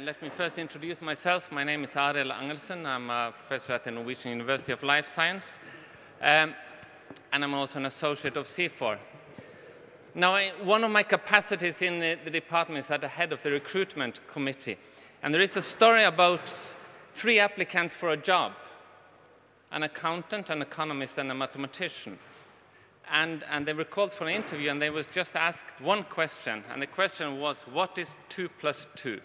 Let me first introduce myself. My name is Arild Angelsen. I'm a professor at the Norwegian University of Life Sciences, and I'm also an associate of CIFOR. Now, one of my capacities in the department is at the head of the recruitment committee. And there is a story about three applicants for a job, an accountant, an economist, and a mathematician. And they were called for an interview, and they was just asked one question. And the question was, what is 2 + 2?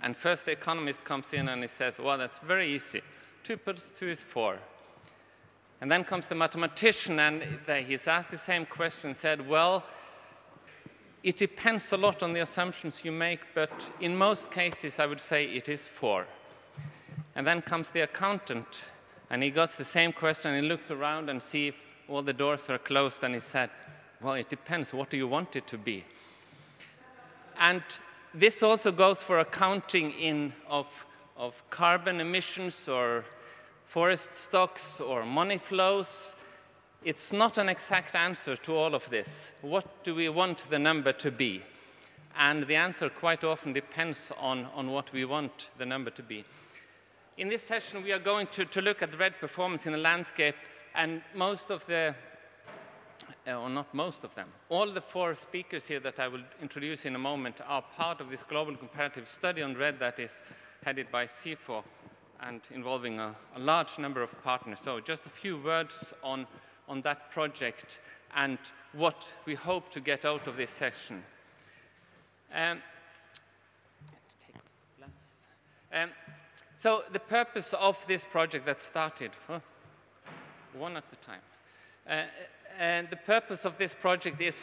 And first the economist comes in and he says, well, that's very easy. 2 + 2 is 4. And then comes the mathematician, and he's asked the same question, said, well, it depends a lot on the assumptions you make, but in most cases, I would say it is 4. And then comes the accountant, and he gets the same question, and he looks around and sees if all the doors are closed, and he said, well, it depends. What do you want it to be? And this also goes for accounting of carbon emissions or forest stocks or money flows. It's not an exact answer to all of this. What do we want the number to be? And the answer quite often depends on what we want the number to be. In this session, we are going to look at REDD performance in the landscape, and most of the, or not most of them, all the four speakers here that I will introduce in a moment are part of this global comparative study on REDD that is headed by CIFOR and involving a large number of partners. So just a few words on that project and what we hope to get out of this session. So the purpose of this project that started, one at the time, and the purpose of this project is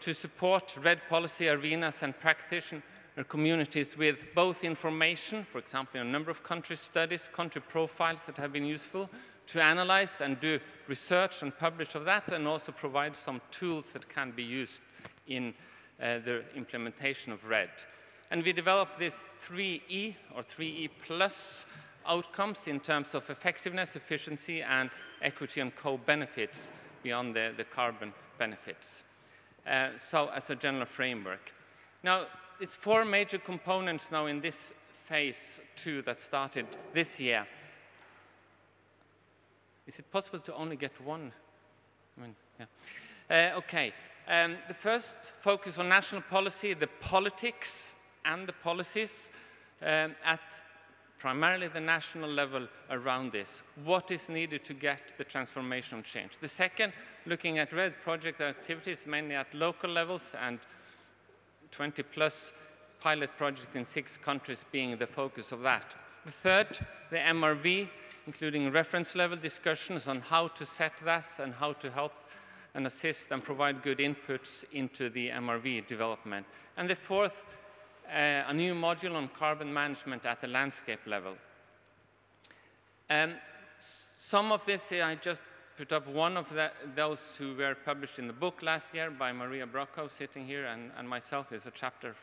to support REDD policy arenas and practitioner communities with both information, for example, a number of country studies, country profiles that have been useful, to analyze and do research and publish of that, and also provide some tools that can be used in the implementation of REDD. And we developed this 3E or 3E+ outcomes in terms of effectiveness, efficiency, and equity and co-benefits beyond the carbon benefits. So as a general framework. Now, it's four major components now in this phase 2 that started this year. Is it possible to only get one? I mean, yeah. Okay. The first focus on national policy, the politics and the policies at primarily the national level around this. What is needed to get the transformational change? The second, looking at REDD project activities mainly at local levels, and 20+ pilot projects in 6 countries being the focus of that. The third, the MRV, including reference level discussions on how to set this and how to help and assist and provide good inputs into the MRV development. And the fourth, a new module on carbon management at the landscape level. Some of this, I just put up one of those who were published in the book last year by Maria Brocco, sitting here, and myself. Is a chapter,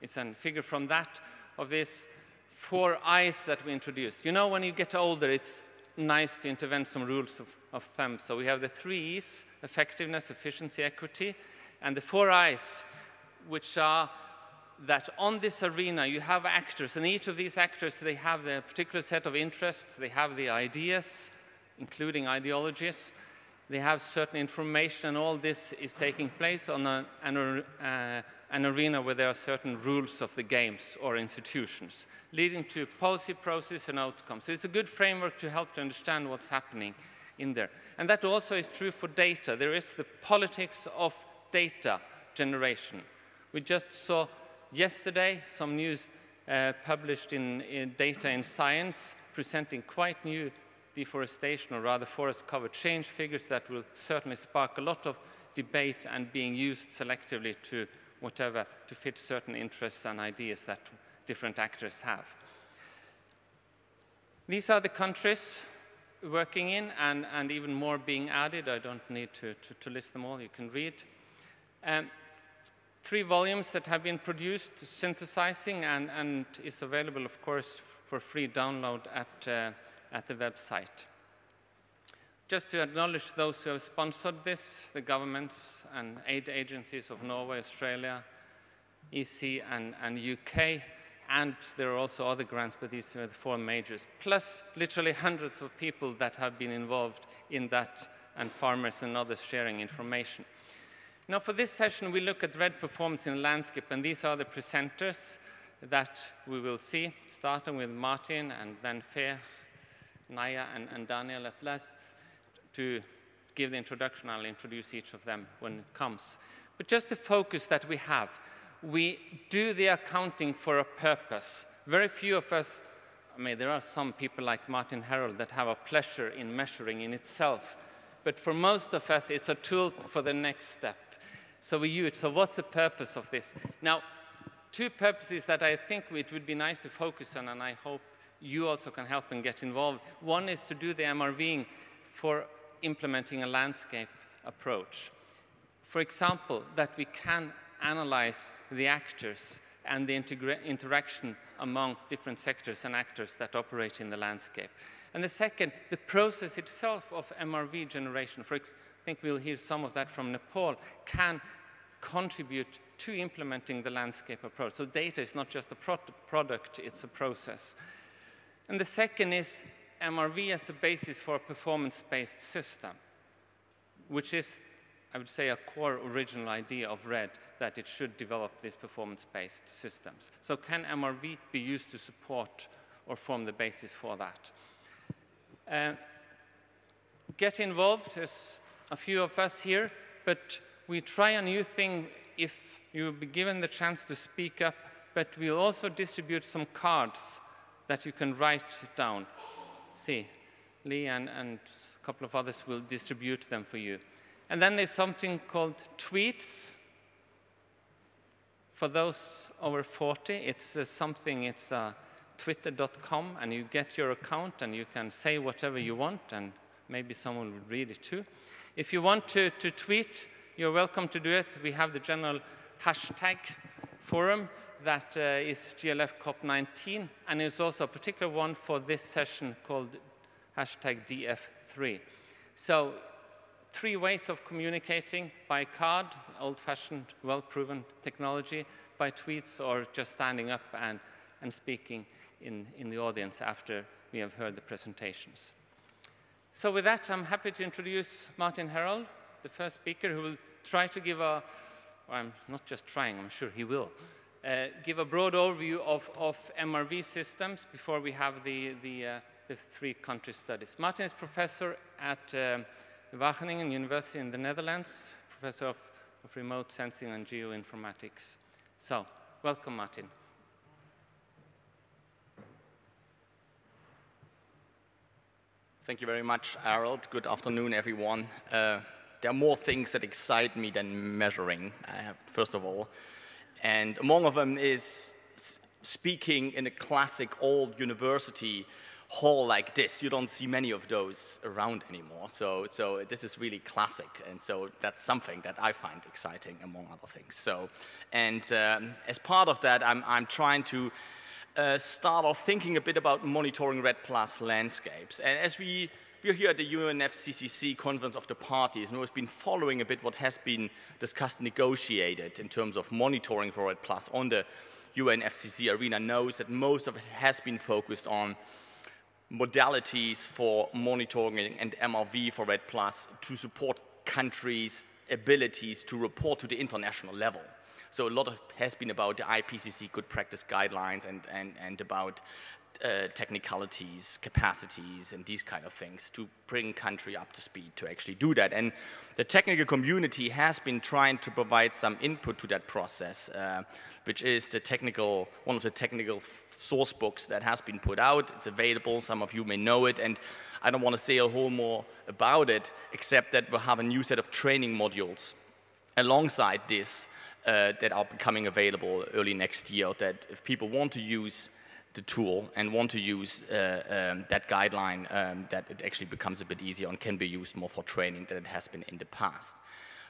it's a figure from that, of this 4 I's that we introduced. You know, when you get older, it's nice to intervene some rules of thumb. So we have the 3 E's, effectiveness, efficiency, equity, and the 4 I's, which are that on this arena you have actors, and each of these actors, they have their particular set of interests, they have the ideas, including ideologies, they have certain information, and all this is taking place on an arena where there are certain rules of the games or institutions, leading to policy process and outcomes. So it's a good framework to help to understand what's happening in there. And that also is true for data. There is the politics of data generation. We just saw yesterday some news published in Data in Science, presenting quite new deforestation, or rather forest cover change figures that will certainly spark a lot of debate and being used selectively to whatever, to fit certain interests and ideas that different actors have. These are the countries working in, and even more being added. I don't need to list them all, you can read. 3 volumes that have been produced, synthesizing, and is available, of course, for free download at the website. Just to acknowledge those who have sponsored this, the governments and aid agencies of Norway, Australia, EC, and UK and there are also other grants, but these are the four majors, plus literally hundreds of people that have been involved in that, and farmers and others sharing information. Now for this session, we look at REDD performance in landscape, and these are the presenters that we will see, starting with Martin and then Fer, Naya and Daniel at last. To give the introduction, I'll introduce each of them when it comes. But just the focus that we have, we do the accounting for a purpose. Very few of us, I mean, there are some people like Martin Herold that have a pleasure in measuring in itself, but for most of us, it's a tool for the next step. So we use it. So what's the purpose of this? Now, two purposes that I think it would be nice to focus on, and I hope you also can help and get involved. One is to do the MRVing for implementing a landscape approach. For example, that we can analyze the actors and the interaction among different sectors and actors that operate in the landscape. And the second, the process itself of MRV generation, for I think we'll hear some of that from Nepal, can contribute to implementing the landscape approach. So data is not just a product, it's a process. And the second is MRV as a basis for a performance-based system, which is, I would say, a core original idea of REDD, that it should develop these performance-based systems. So can MRV be used to support or form the basis for that? Get involved, there's a few of us here, but we try a new thing. If you'll be given the chance to speak up, but we'll also distribute some cards that you can write down. See, Lee and a couple of others will distribute them for you. And then there's something called tweets. For those over 40, it's something, it's twitter.com, and you get your account and you can say whatever you want, and maybe someone will read it too. If you want to tweet, you're welcome to do it. We have the general hashtag forum that is GLF COP19, and there's also a particular one for this session called hashtag DF3. So three ways of communicating: by card, old-fashioned, well-proven technology, by tweets, or just standing up and speaking in the audience after we have heard the presentations. So with that, I'm happy to introduce Martin Herold, the first speaker, who will try to give a, or I'm not just trying, I'm sure he will, give a broad overview of MRV systems before we have the three country studies. Martin is professor at Wageningen University in the Netherlands, professor of remote sensing and geoinformatics. So, welcome, Martin. Thank you very much, Arild. Good afternoon, everyone. There are more things that excite me than measuring, first of all. And among of them is speaking in a classic old university hall like this. You don't see many of those around anymore. So this is really classic. And so that's something that I find exciting, among other things. So, and as part of that, I'm trying to start off thinking a bit about monitoring REDD+ landscapes. And as we're here at the UNFCCC Conference of the Parties, and we've been following a bit what has been discussed and negotiated in terms of monitoring for REDD+ on the UNFCCC arena, knows that most of it has been focused on modalities for monitoring and MRV for REDD+ to support countries' abilities to report to the international level. So a lot of has been about the IPCC good practice guidelines and about technicalities, capacities, and these kind of things to bring country up to speed to actually do that. And the technical community has been trying to provide some input to that process, which is the technical, one of the technical source books that has been put out. It's available, some of you may know it, and I don't want to say a whole more about it, except that we'll have a new set of training modules alongside this that are becoming available early next year, that if people want to use the tool and want to use that guideline, that it actually becomes a bit easier and can be used more for training than it has been in the past.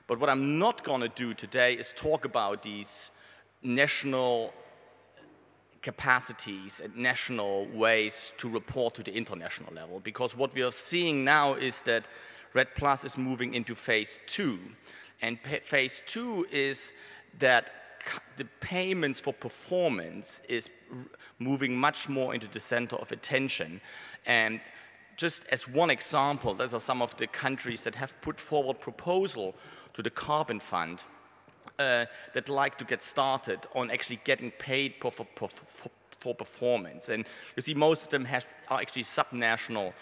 But what I'm not going to do today is talk about these national capacities and national ways to report to the international level, because what we are seeing now is that REDD+ is moving into phase 2. And phase 2 is that the payments for performance is moving much more into the center of attention. And just as one example, those are some of the countries that have put forward proposal to the Carbon Fund that like to get started on actually getting paid for performance. And you see most of them are actually subnational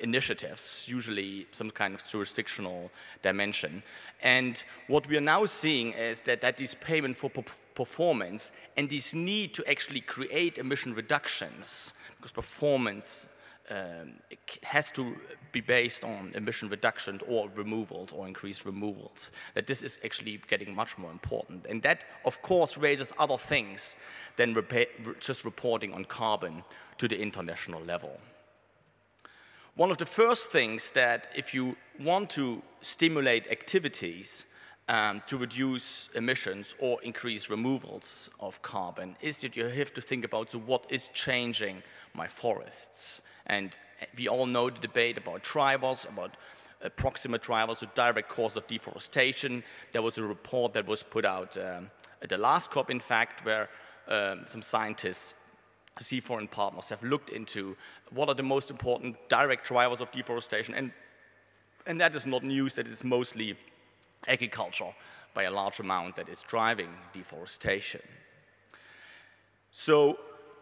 initiatives, usually some kind of jurisdictional dimension. And what we are now seeing is that, this payment for performance and this need to actually create emission reductions, because performance it has to be based on emission reduction or removals or increased removals, that this is actually getting much more important. And that, of course, raises other things than just reporting on carbon to the international level. One of the first things that if you want to stimulate activities to reduce emissions or increase removals of carbon is that you have to think about, so what is changing my forests? And we all know the debate about tribals, about proximate tribals, a direct cause of deforestation. There was a report that was put out at the last COP, in fact, where some scientists, CIFOR and partners, have looked into what are the most important direct drivers of deforestation. And that is not news, that it's mostly agriculture by a large amount that is driving deforestation. So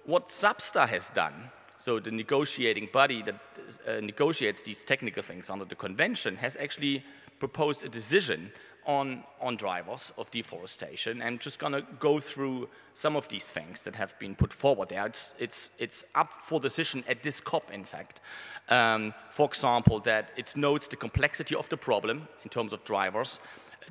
what SBSTA has done, so the negotiating body that negotiates these technical things under the convention, has actually proposed a decision on drivers of deforestation. I'm just going to go through some of these things that have been put forward there. It's up for decision at this COP, in fact. For example, that it notes the complexity of the problem in terms of drivers,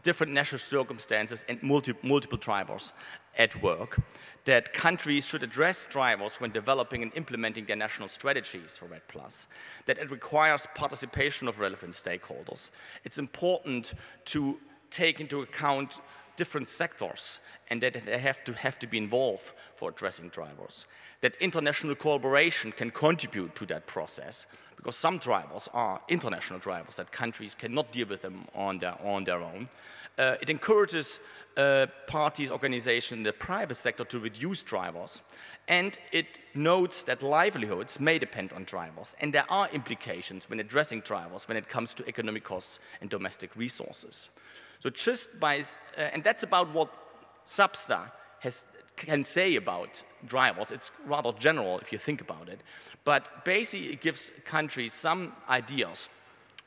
different national circumstances, and multiple drivers at work, that countries should address drivers when developing and implementing their national strategies for REDD+, that it requires participation of relevant stakeholders. It's important to take into account different sectors and that they have to be involved for addressing drivers, that international cooperation can contribute to that process, because some drivers are international drivers, that countries cannot deal with them on their own. It encourages parties, organizations in the private sector to reduce drivers, and it notes that livelihoods may depend on drivers, and there are implications when addressing drivers when it comes to economic costs and domestic resources. So just by, and that's about what SBSTA can say about drivers. It's rather general if you think about it, but basically it gives countries some ideas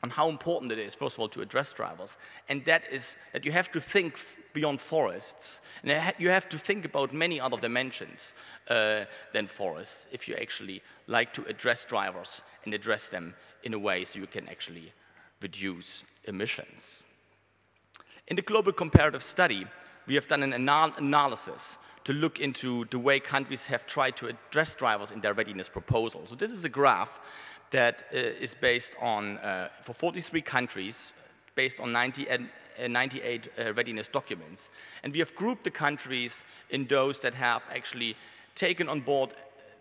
on how important it is, first of all, to address drivers, and that is that you have to think beyond forests, and you have to think about many other dimensions than forests if you actually like to address drivers and address them in a way so you can actually reduce emissions. In the global comparative study, we have done an analysis to look into the way countries have tried to address drivers in their readiness proposal. So this is a graph that is based on, for 43 countries, based on 98 readiness documents. And we have grouped the countries in those that have actually taken on board,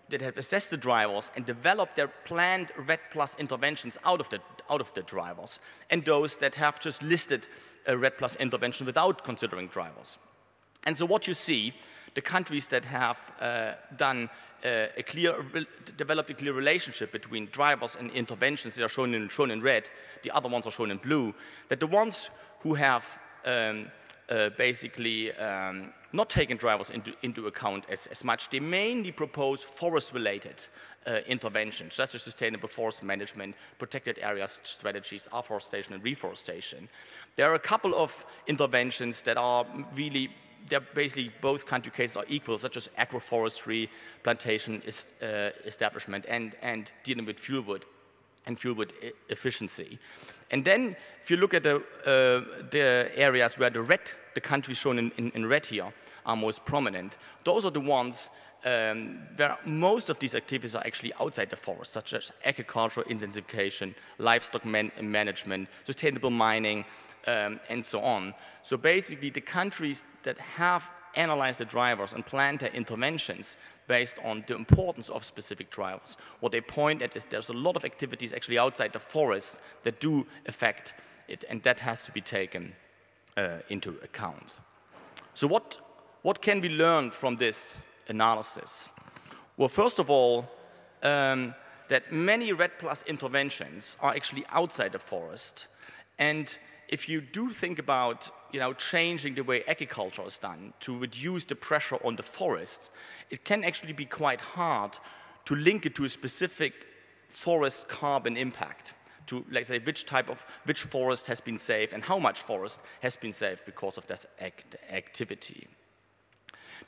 that have assessed the drivers and developed their planned REDD+ interventions out of the drivers, and those that have just listed a REDD+ intervention without considering drivers. And so what you see, the countries that have developed a clear relationship between drivers and interventions, they are shown in red, the other ones are shown in blue, that the ones who have not taken drivers into account as much, they mainly propose forest-related interventions, such as sustainable forest management, protected areas strategies, afforestation and reforestation. There are a couple of interventions that are really, basically both country cases are equal, such as agroforestry, plantation establishment, and dealing with fuelwood and fuelwood efficiency. And then if you look at the areas where the countries shown in red here are most prominent, those are the ones where most of these activities are actually outside the forest, such as agricultural intensification, livestock management, sustainable mining, and so on. So basically the countries that have analyzed the drivers and planned their interventions based on the importance of specific drivers, what they point at is there's a lot of activities actually outside the forest that do affect it, and that has to be taken into account. So what What can we learn from this analysis? Well, first of all, that many REDD+ interventions are actually outside the forest. And if you do think about, you know, changing the way agriculture is done to reduce the pressure on the forests, it can actually be quite hard to link it to a specific forest carbon impact, to, let's say, which forest has been saved and how much forest has been saved because of this activity.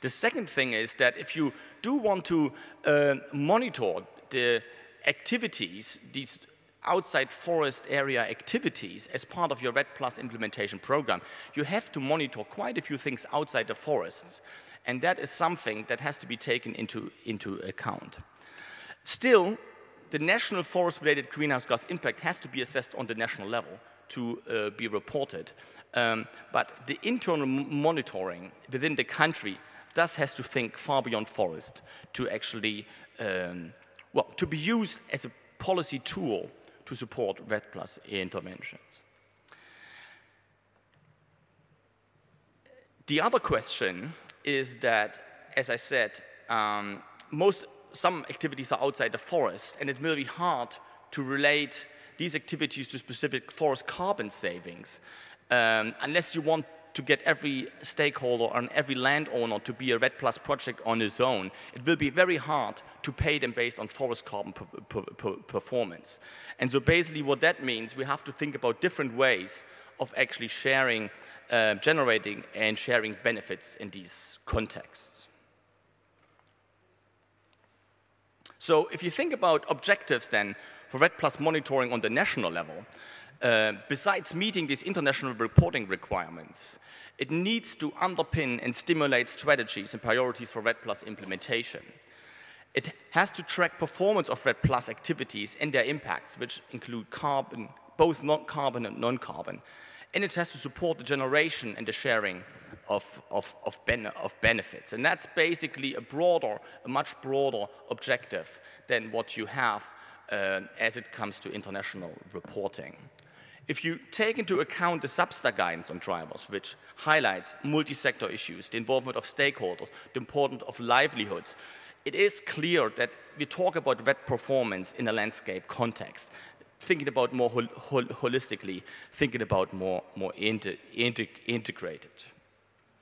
The second thing is that if you do want to monitor the activities, these outside forest area activities, as part of your REDD+ implementation program, you have to monitor quite a few things outside the forests. And that is something that has to be taken into account. Still, the national forest-related greenhouse gas impact has to be assessed on the national level to be reported. But the internal monitoring within the country thus has to think far beyond forest to actually, well, to be used as a policy tool to support REDD+ interventions. The other question is that, as I said, some activities are outside the forest, and it will be hard to relate these activities to specific forest carbon savings, unless you want to get every stakeholder and every landowner to be a REDD+ project on its own. It will be very hard to pay them based on forest carbon performance. And so basically what that means, we have to think about different ways of actually sharing, generating and sharing benefits in these contexts. So if you think about objectives then for REDD+ monitoring on the national level, besides meeting these international reporting requirements, it needs to underpin and stimulate strategies and priorities for REDD+ implementation. It has to track performance of REDD+ activities and their impacts, which include carbon, both non-carbon and non-carbon. And it has to support the generation and the sharing of benefits. And that's basically a much broader objective than what you have as it comes to international reporting. If you take into account the SBSTA guidance on drivers, which highlights multi-sector issues, the involvement of stakeholders, the importance of livelihoods, it is clear that we talk about REDD performance in a landscape context, thinking about more holistically, thinking about more integrated.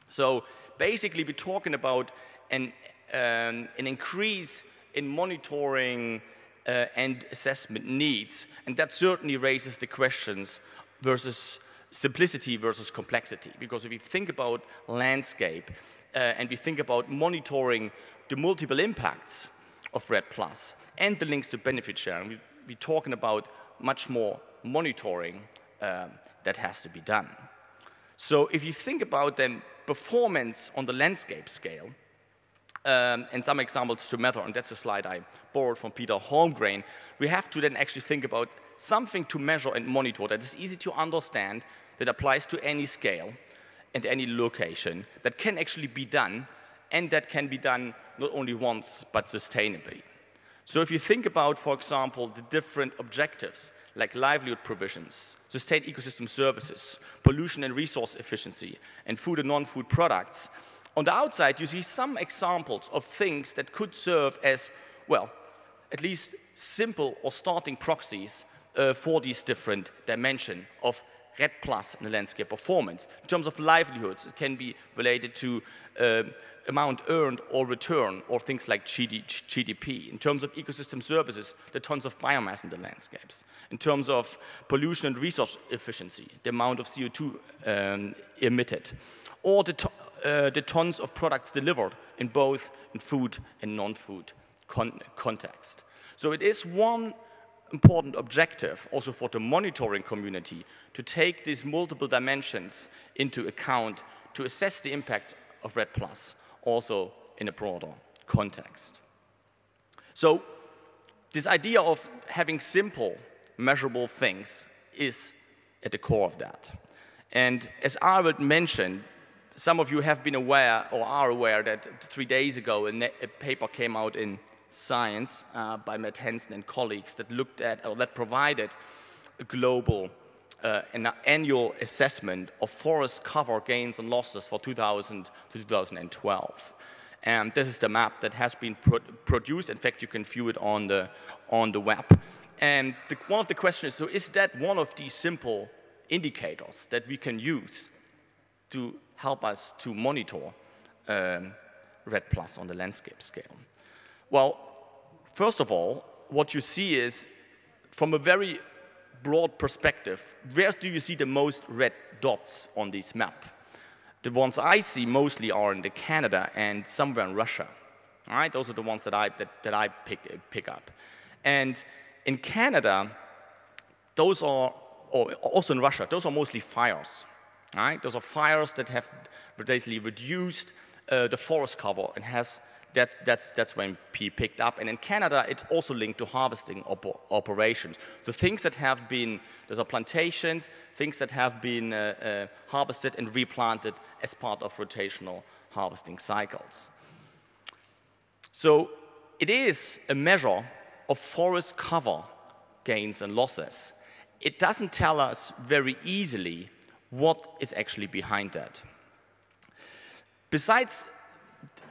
So basically, we're talking about an increase in monitoring and assessment needs, and that certainly raises the questions versus simplicity versus complexity. Because if we think about landscape and we think about monitoring the multiple impacts of REDD+ and the links to benefit sharing, we're talking about much more monitoring that has to be done. So if you think about then performance on the landscape scale, and some examples to measure, and that's a slide I borrowed from Peter Holmgren, we have to then actually think about something to measure and monitor that is easy to understand, that applies to any scale and any location, that can actually be done, and that can be done not only once, but sustainably. So if you think about, for example, the different objectives, like livelihood provisions, sustained ecosystem services, pollution and resource efficiency, and food and non-food products, on the outside, you see some examples of things that could serve as, well, at least simple or starting proxies for these different dimensions of REDD+ in the landscape performance. In terms of livelihoods, it can be related to amount earned or return, or things like GDP. In terms of ecosystem services, the tons of biomass in the landscapes. In terms of pollution and resource efficiency, the amount of CO2 emitted, or the tons of products delivered in both in food and non-food context. So it is one important objective also for the monitoring community to take these multiple dimensions into account to assess the impacts of REDD+, also in a broader context. So this idea of having simple, measurable things is at the core of that. And as Arild mentioned, some of you have been aware or are aware that 3 days ago a paper came out in Science by Matt Hansen and colleagues that looked at, or that provided a global an annual assessment of forest cover gains and losses for 2000 to 2012. And this is the map that has been produced. In fact, you can view it on the web. And one of the questions is, so is that one of these simple indicators that we can use to help us to monitor REDD+ on the landscape scale? Well, first of all, what you see is, from a very broad perspective, where do you see the most red dots on this map? The ones I see mostly are in Canada and somewhere in Russia. All right? Those are the ones that I pick up. And in Canada, those are, or also in Russia, those are mostly fires. All right? Those are fires that have basically reduced the forest cover, and has that's when P picked up. And in Canada, it's also linked to harvesting operations. The things that have been, those are plantations, things that have been harvested and replanted as part of rotational harvesting cycles. So it is a measure of forest cover gains and losses. It doesn't tell us very easily what is actually behind that. Besides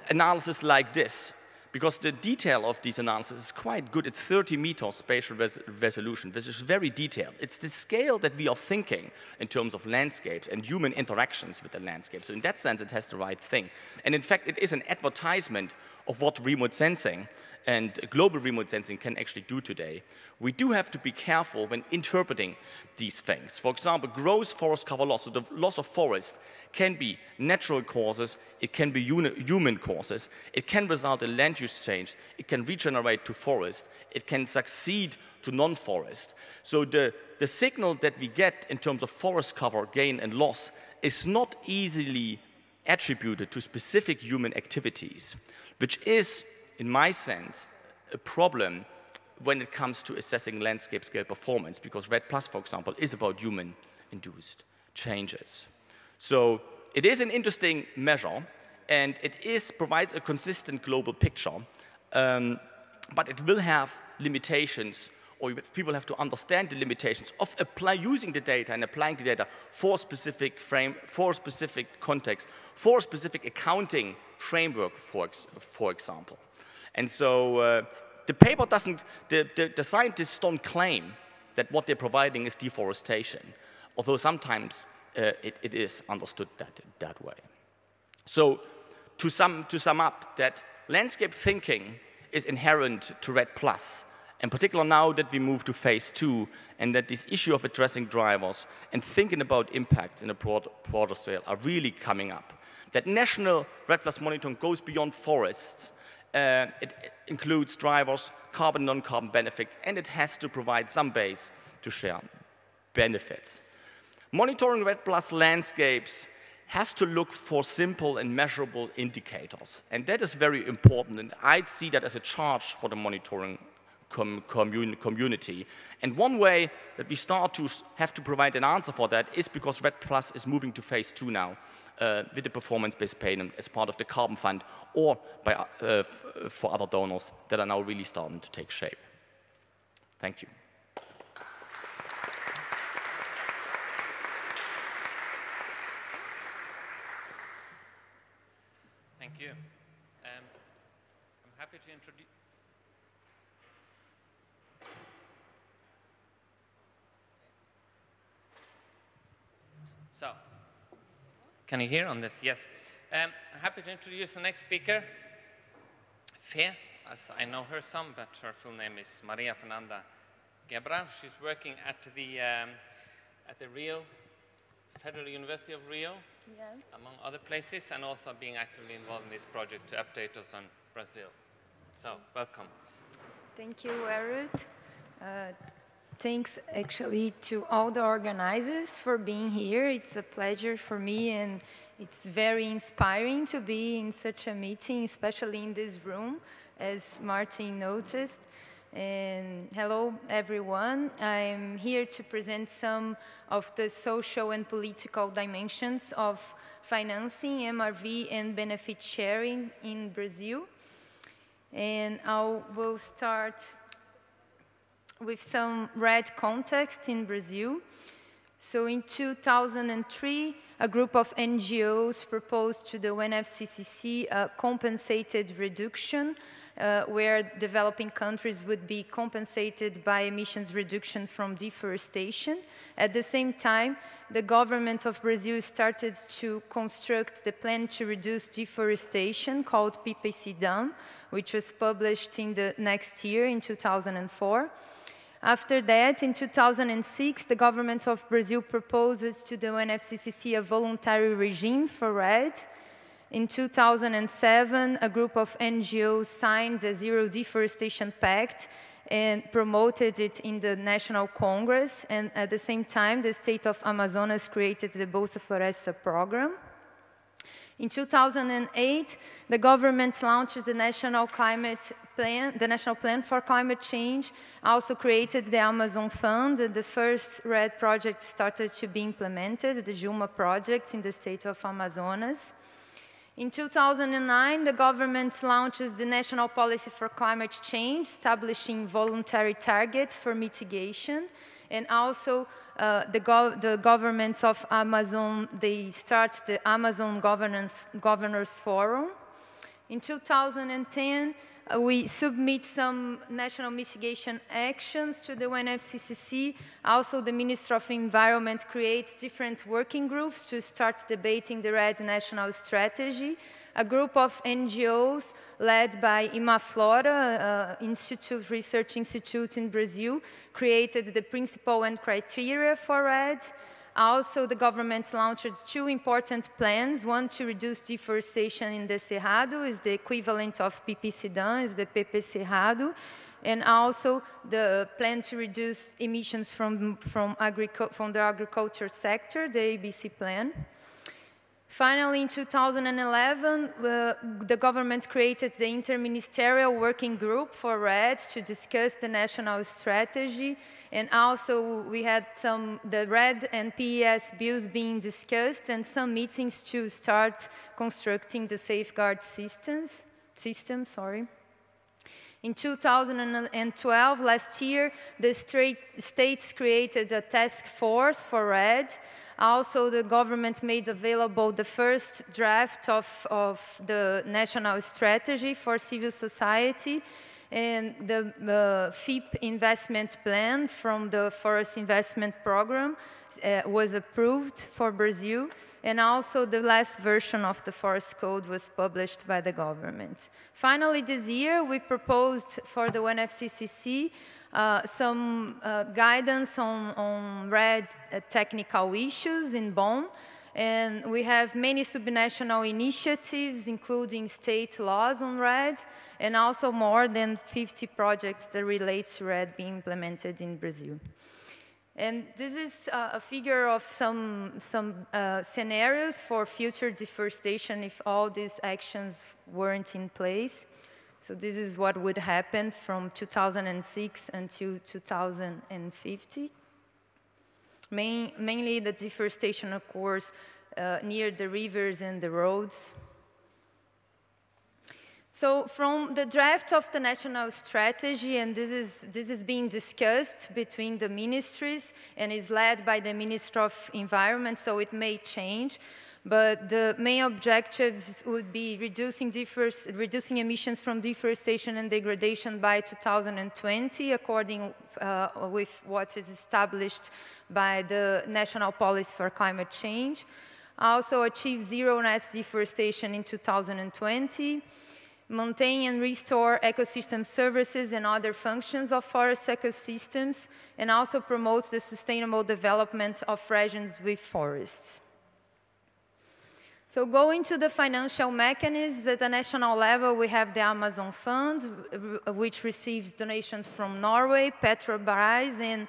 analysis like this, because the detail of these analysis is quite good. It's 30 meters spatial resolution. This is very detailed. It's the scale that we are thinking in terms of landscapes and human interactions with the landscape. So in that sense, it has the right thing. And in fact, it is an advertisement of what remote sensing and global remote sensing can actually do today. We do have to be careful when interpreting these things. For example, gross forest cover loss, so the loss of forest, can be natural causes, it can be human causes, it can result in land use change, it can regenerate to forest, it can succeed to non-forest. So the signal that we get in terms of forest cover, gain and loss is not easily attributed to specific human activities, which is, in my sense, a problem when it comes to assessing landscape scale performance, because REDD+, for example, is about human-induced changes. So it is an interesting measure, and it provides a consistent global picture, but it will have limitations, or people have to understand the limitations of using the data and applying the data for a specific frame, for a specific context, for a specific accounting framework, for example. And so the paper doesn't, the scientists don't claim that what they're providing is deforestation, although sometimes it is understood that way. So to sum up, that landscape thinking is inherent to REDD+, in particular now that we move to phase two, and that this issue of addressing drivers and thinking about impacts in a broader scale are really coming up. That national REDD+ monitoring goes beyond forests. It includes drivers, carbon, non-carbon benefits, and it has to provide some base to share benefits. Monitoring REDD+ landscapes has to look for simple and measurable indicators, and that is very important, and I see that as a charge for the monitoring community. And one way that we start to have to provide an answer for that is because REDD+ is moving to phase two now with the performance-based payment as part of the Carbon Fund, or by, for other donors that are now really starting to take shape. Thank you. Thank you. I'm happy to introduce. So, can you hear on this? Yes. I'm happy to introduce the next speaker, Fe, as I know her some, but her full name is Maria Fernanda Gebara. She's working at the Rio, Federal University of Rio. Yeah. Among other places, and also being actively involved in this project to update us on Brazil. So, welcome. Thank you, Arild. Thanks, actually, to all the organizers for being here. It's a pleasure for me, and it's very inspiring to be in such a meeting, especially in this room, as Martin noticed. And hello, everyone. I'm here to present some of the social and political dimensions of financing, MRV, and benefit sharing in Brazil. And I will start with some REDD context in Brazil. So in 2003, a group of NGOs proposed to the UNFCCC a compensated reduction, where developing countries would be compensated by emissions reduction from deforestation. At the same time, the government of Brazil started to construct the plan to reduce deforestation called PPCDAM, which was published in the next year, in 2004. After that, in 2006, the government of Brazil proposes to the UNFCCC a voluntary regime for REDD. In 2007, a group of NGOs signed a Zero Deforestation Pact and promoted it in the National Congress. And at the same time, the state of Amazonas created the Bolsa Floresta program. In 2008, the government launched the National Climate Plan, the National Plan for Climate Change, also created the Amazon Fund, and the first REDD project started to be implemented, the Juma project in the state of Amazonas. In 2009, the government launches the National Policy for Climate Change, establishing voluntary targets for mitigation. And also, the governments of Amazon, they start the Amazon Governors Forum. In 2010, we submit some national mitigation actions to the UNFCCC. Also, the Minister of Environment creates different working groups to start debating the REDD national strategy. A group of NGOs led by Imaflora, research institute in Brazil, created the principle and criteria for REDD. Also, the government launched two important plans, one to reduce deforestation in the Cerrado, is the equivalent of PPCDAM, is the PP Cerrado, and also the plan to reduce emissions from the agriculture sector, the ABC plan. Finally, in 2011, the government created the Interministerial Working Group for REDD to discuss the national strategy. And also, we had the REDD and PES bills being discussed and some meetings to start constructing the safeguard system. In 2012, last year, the states created a task force for REDD. Also, the government made available the first draft of the national strategy for civil society and the FIP investment plan from the Forest Investment Program was approved for Brazil. And also, the last version of the Forest Code was published by the government. Finally, this year, we proposed for the UNFCCC some guidance on REDD technical issues in Bonn. And we have many subnational initiatives, including state laws on REDD, and also more than 50 projects that relate to REDD being implemented in Brazil. And this is a figure of some scenarios for future deforestation if all these actions weren't in place. So this is what would happen from 2006 until 2050. Mainly the deforestation occurs near the rivers and the roads. So from the draft of the national strategy, and this is being discussed between the ministries and is led by the Minister of Environment, so it may change. But the main objectives would be reducing emissions from deforestation and degradation by 2020, according with what is established by the National Policy for Climate Change. Also achieve zero net deforestation in 2020. Maintain and restore ecosystem services and other functions of forest ecosystems, and also promote the sustainable development of regions with forests. So going to the financial mechanisms, at the national level, we have the Amazon Fund, which receives donations from Norway, Petrobras, and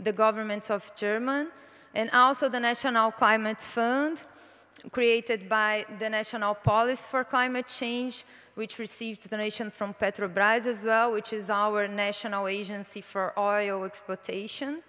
the government of Germany, and also the National Climate Fund, created by the National Policy for Climate Change, which received donation from Petrobras as well, which is our national agency for oil exploitation.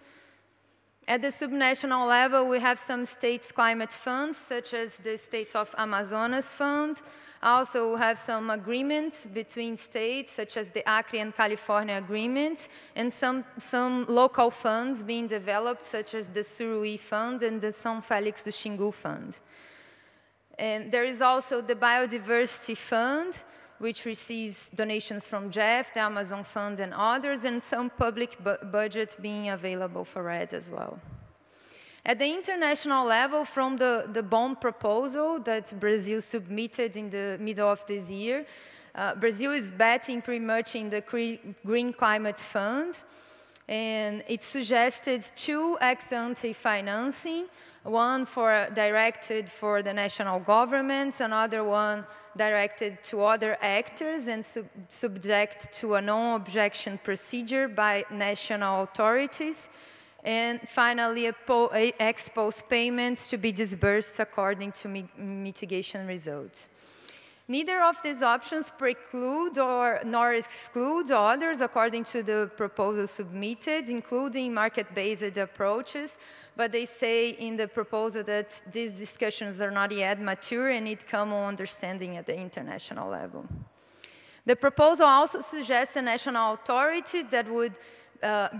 At the subnational level, we have some states' climate funds, such as the State of Amazonas Fund. Also, we have some agreements between states, such as the Acre and California agreements, and some local funds being developed, such as the Suruí Fund and the São Félix do Xingu Fund. And there is also the Biodiversity Fund, which receives donations from JEF, the Amazon Fund, and others, and some public budget being available for REDD as well. At the international level, from the Bonn proposal that Brazil submitted in the middle of this year, Brazil is betting pretty much in the Green Climate Fund, and it suggested two ex-ante financing, one directed for the national governments, another one directed to other actors and subject to a non-objection procedure by national authorities, and finally ex-post payments to be disbursed according to mitigation results. Neither of these options preclude nor exclude others according to the proposal submitted, including market-based approaches, but they say in the proposal that these discussions are not yet mature and need common understanding at the international level. The proposal also suggests a national authority that would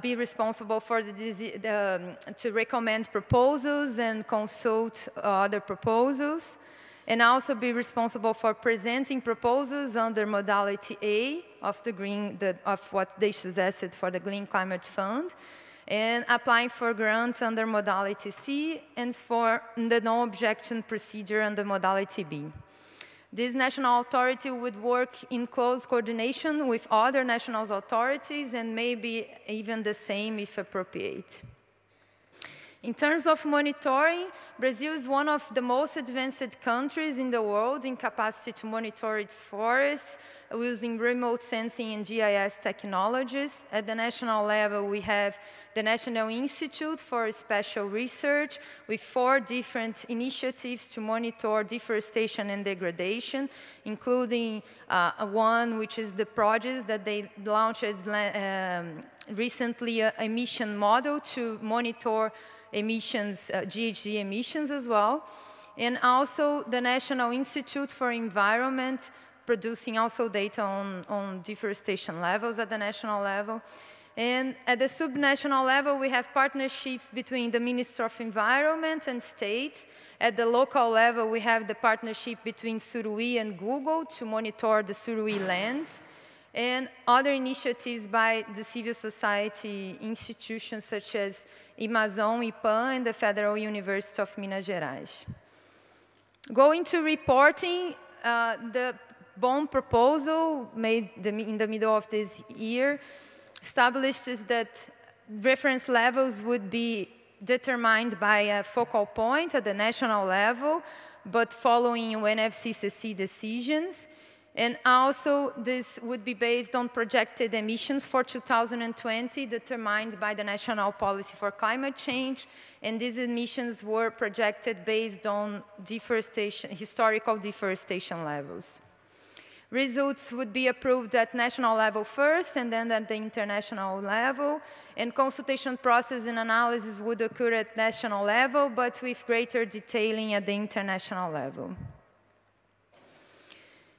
be responsible for to recommend proposals and consult other proposals, and also be responsible for presenting proposals under modality A of what they suggested for the Green Climate Fund, and applying for grants under modality C, and for the no-objection procedure under modality B. This national authority would work in close coordination with other national authorities, and maybe even the same if appropriate. In terms of monitoring, Brazil is one of the most advanced countries in the world in capacity to monitor its forests using remote sensing and GIS technologies. At the national level, we have the National Institute for Spatial Research with 4 different initiatives to monitor deforestation and degradation, including one which is the project that they launched recently, an emission model to monitor emissions, GHG emissions as well, and also the National Institute for Environment, producing also data on deforestation levels at the national level. And at the subnational level, we have partnerships between the Minister of Environment and states. At the local level, we have the partnership between Suruí and Google to monitor the Suruí lands, and other initiatives by the civil society institutions such as Amazon, IPAM, and the Federal University of Minas Gerais. Going to reporting, the Bonn proposal made in the middle of this year establishes that reference levels would be determined by a focal point at the national level, but following UNFCCC decisions. And also, this would be based on projected emissions for 2020 determined by the National Policy for Climate Change. And these emissions were projected based on deforestation, historical deforestation levels. Results would be approved at national level first, and then at the international level. And consultation process and analysis would occur at national level, but with greater detailing at the international level.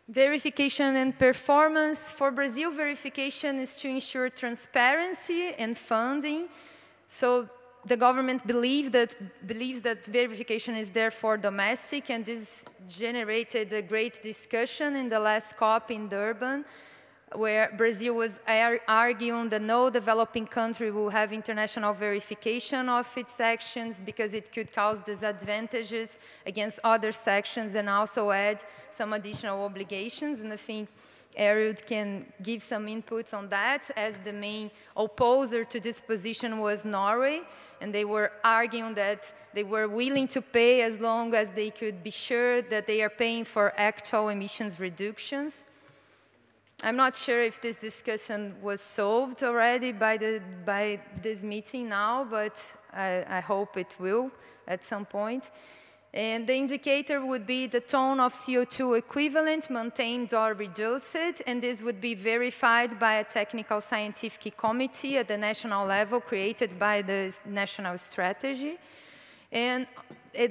Verification and performance. For Brazil, verification is to ensure transparency and funding. So the government believes that verification is therefore domestic, and this generated a great discussion in the last COP in Durban, where Brazil was arguing that no developing country will have international verification of its actions because it could cause disadvantages against other sections and also add some additional obligations. And I think Arild can give some inputs on that, as the main opposer to this position was Norway, and they were arguing that they were willing to pay as long as they could be sure that they are paying for actual emissions reductions. I'm not sure if this discussion was solved already by this meeting now, but I hope it will at some point. And the indicator would be the ton of CO2 equivalent maintained or reduced, and this would be verified by a technical scientific committee at the national level created by the national strategy. And they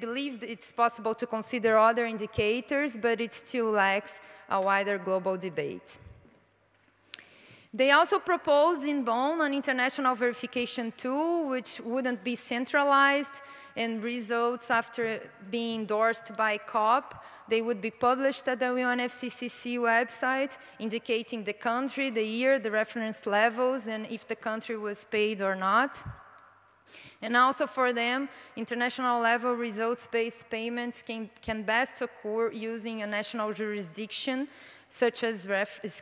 believed it's possible to consider other indicators, but it still lacks a wider global debate. They also proposed in Bonn an international verification tool which wouldn't be centralized, and results after being endorsed by COP, they would be published at the UNFCCC website, indicating the country, the year, the reference levels, and if the country was paid or not. And also for them, international level results-based payments can best occur using a national jurisdiction such as reference,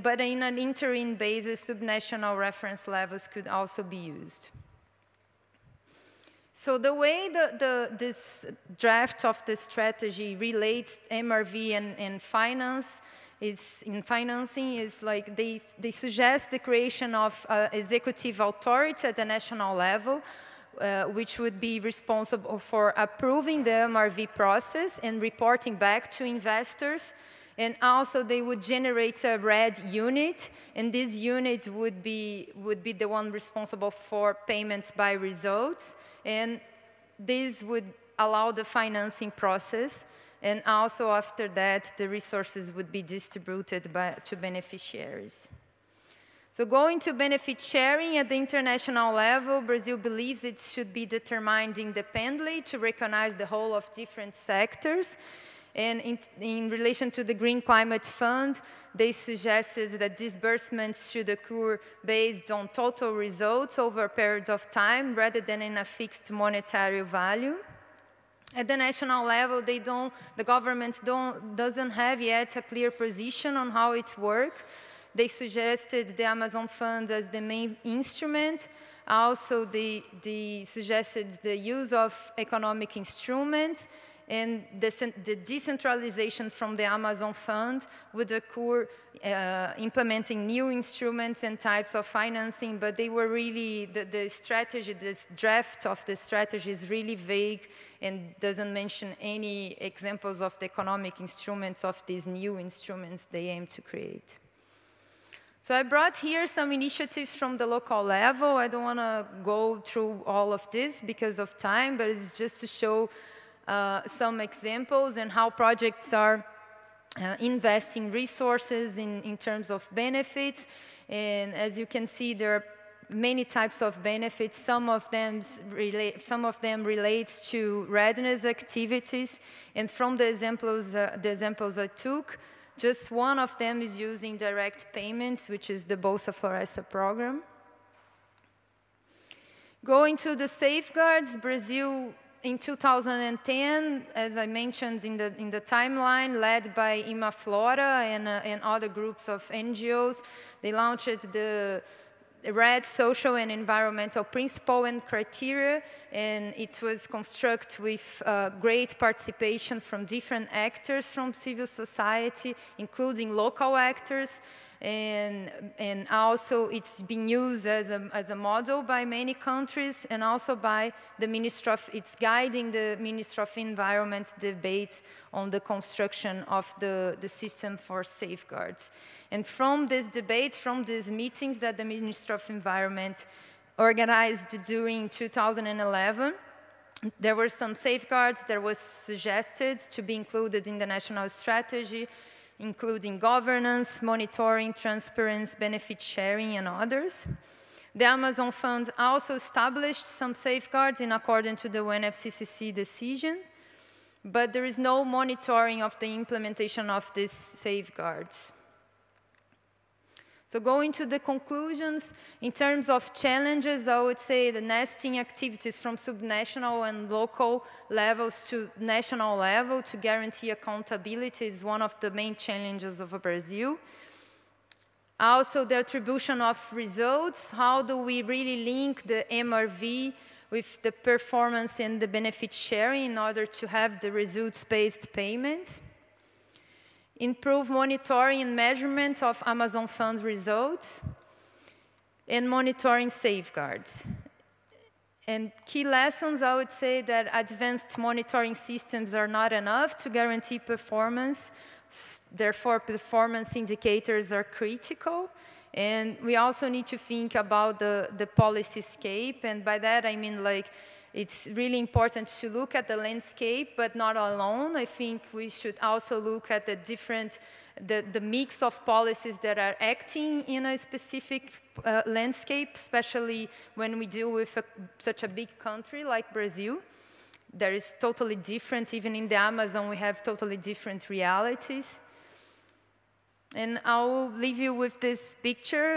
but in an interim basis, subnational reference levels could also be used. So the way this draft of the strategy relates MRV and finance is in financing is like they suggest the creation of executive authority at the national level, which would be responsible for approving the MRV process and reporting back to investors. And also they would generate a REDD unit, and this unit would be the one responsible for payments by results. And this would allow the financing process, and also after that the resources would be distributed to beneficiaries. So going to benefit sharing at the international level, Brazil believes it should be determined independently to recognize the whole of different sectors. And in relation to the Green Climate Fund, they suggested that disbursements should occur based on total results over a period of time rather than in a fixed monetary value. At the national level, the government doesn't have yet a clear position on how it works. They suggested the Amazon Fund as the main instrument. Also, they suggested the use of economic instruments, and the decentralization from the Amazon Fund would occur implementing new instruments and types of financing, but they were really, the strategy, this draft of the strategy is really vague and doesn't mention any examples of the economic instruments of these new instruments they aim to create. So I brought here some initiatives from the local level. I don't want to go through all of this because of time, but it's just to show some examples and how projects are investing resources in terms of benefits. And as you can see, there are many types of benefits. Some of them relates to readiness activities. And from the examples I took, just one of them is using direct payments, which is the Bolsa Floresta program. Going to the safeguards, Brazil in 2010, as I mentioned in the timeline, led by Imaflora and other groups of NGOs, they launched the REDD social and environmental principle and criteria, and it was constructed with great participation from different actors from civil society, including local actors, and also it's been used as a model by many countries, and also by the Ministry of, it's guiding the Ministry of Environment debates on the construction of the system for safeguards. And from these debates, from these meetings that the Ministry of Environment organized during 2011, there were some safeguards that was suggested to be included in the national strategy, including governance, monitoring, transparency, benefit sharing, and others. The Amazon Fund also established some safeguards in accordance to the UNFCCC decision, but there is no monitoring of the implementation of these safeguards. So going to the conclusions, in terms of challenges, I would say the nesting activities from subnational and local levels to national level to guarantee accountability is one of the main challenges of Brazil. Also the attribution of results, how do we really link the MRV with the performance and the benefit sharing in order to have the results-based payments? Improve monitoring and measurement of Amazon Fund results, and monitoring safeguards. And key lessons, I would say that advanced monitoring systems are not enough to guarantee performance. Therefore, performance indicators are critical. And we also need to think about the policy scape. And by that, I mean, like, it's really important to look at the landscape, but not alone. I think we should also look at the different, the mix of policies that are acting in a specific landscape, especially when we deal with such a big country like Brazil. There is totally different, even in the Amazon, we have totally different realities. And I'll leave you with this picture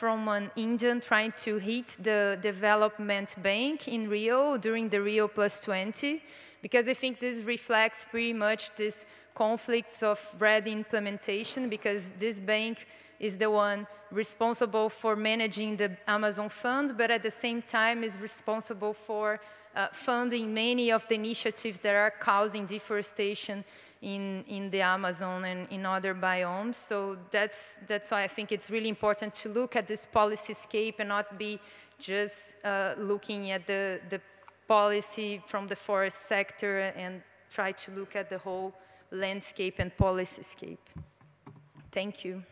from an Indian trying to hit the development bank in Rio during the Rio+20, because I think this reflects pretty much this conflicts of REDD implementation, because this bank is the one responsible for managing the Amazon Fund, but at the same time is responsible for funding many of the initiatives that are causing deforestation in the Amazon and in other biomes. So that's why I think it's really important to look at this policy scape and not be just looking at the policy from the forest sector and try to look at the whole landscape and policy scape. Thank you.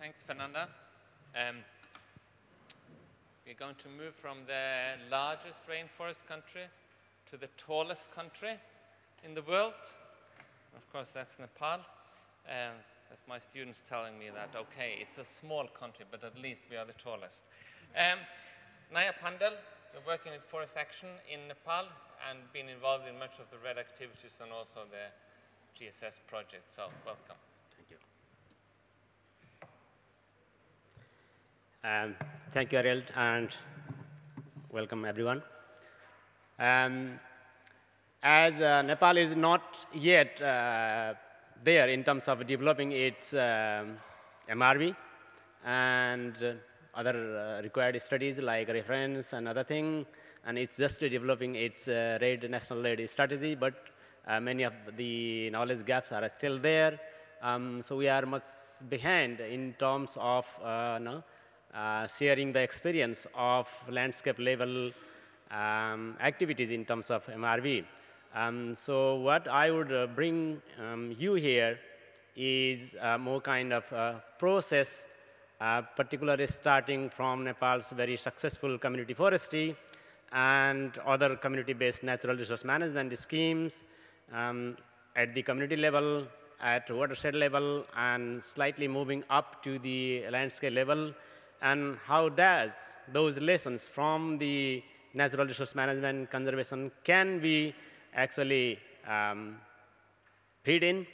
Thanks, Fernanda. We're going to move from the largest rainforest country to the tallest country in the world. Of course, that's Nepal. That's my students telling me that, okay, it's a small country, but at least we are the tallest. Naya Paudel, we're working with Forest Action in Nepal and been involved in much of the REDD activities and also the GSS project, so welcome. Thank you, Arild, and welcome everyone. As Nepal is not yet there in terms of developing its MRV and other required studies like reference and other thing, and it's just developing its national REDD strategy, but many of the knowledge gaps are still there. So we are much behind in terms of sharing the experience of landscape level activities in terms of MRV. So what I would bring you here is more kind of a process, particularly starting from Nepal's very successful community forestry and other community-based natural resource management schemes at the community level, at watershed level, and slightly moving up to the landscape level. And how does those lessons from the natural resource management conservation can be actually feed in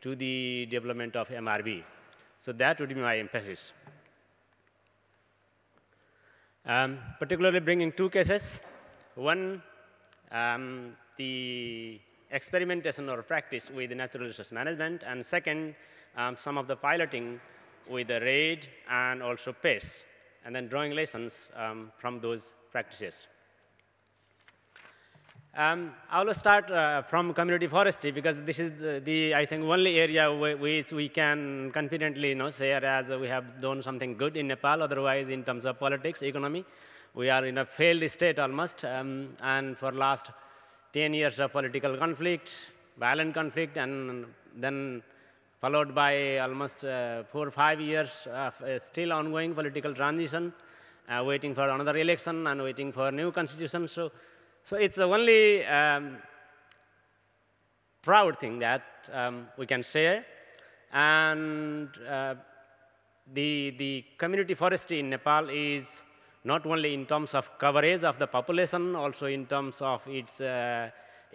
to the development of MRV? So that would be my emphasis. Particularly bringing two cases. One, the experimentation or practice with natural resource management, and second, some of the piloting with the REDD and also PACE, and then drawing lessons from those practices. I will start from community forestry, because this is the I think, only area which we can confidently share as we have done something good in Nepal. Otherwise, in terms of politics, economy, we are in a failed state almost, and for last 10 years of political conflict, violent conflict, and then followed by almost 4 or 5 years of still ongoing political transition, waiting for another election and waiting for a new constitution. So it's the only proud thing that we can share. And the community forestry in Nepal is not only in terms of coverage of the population, also in terms of its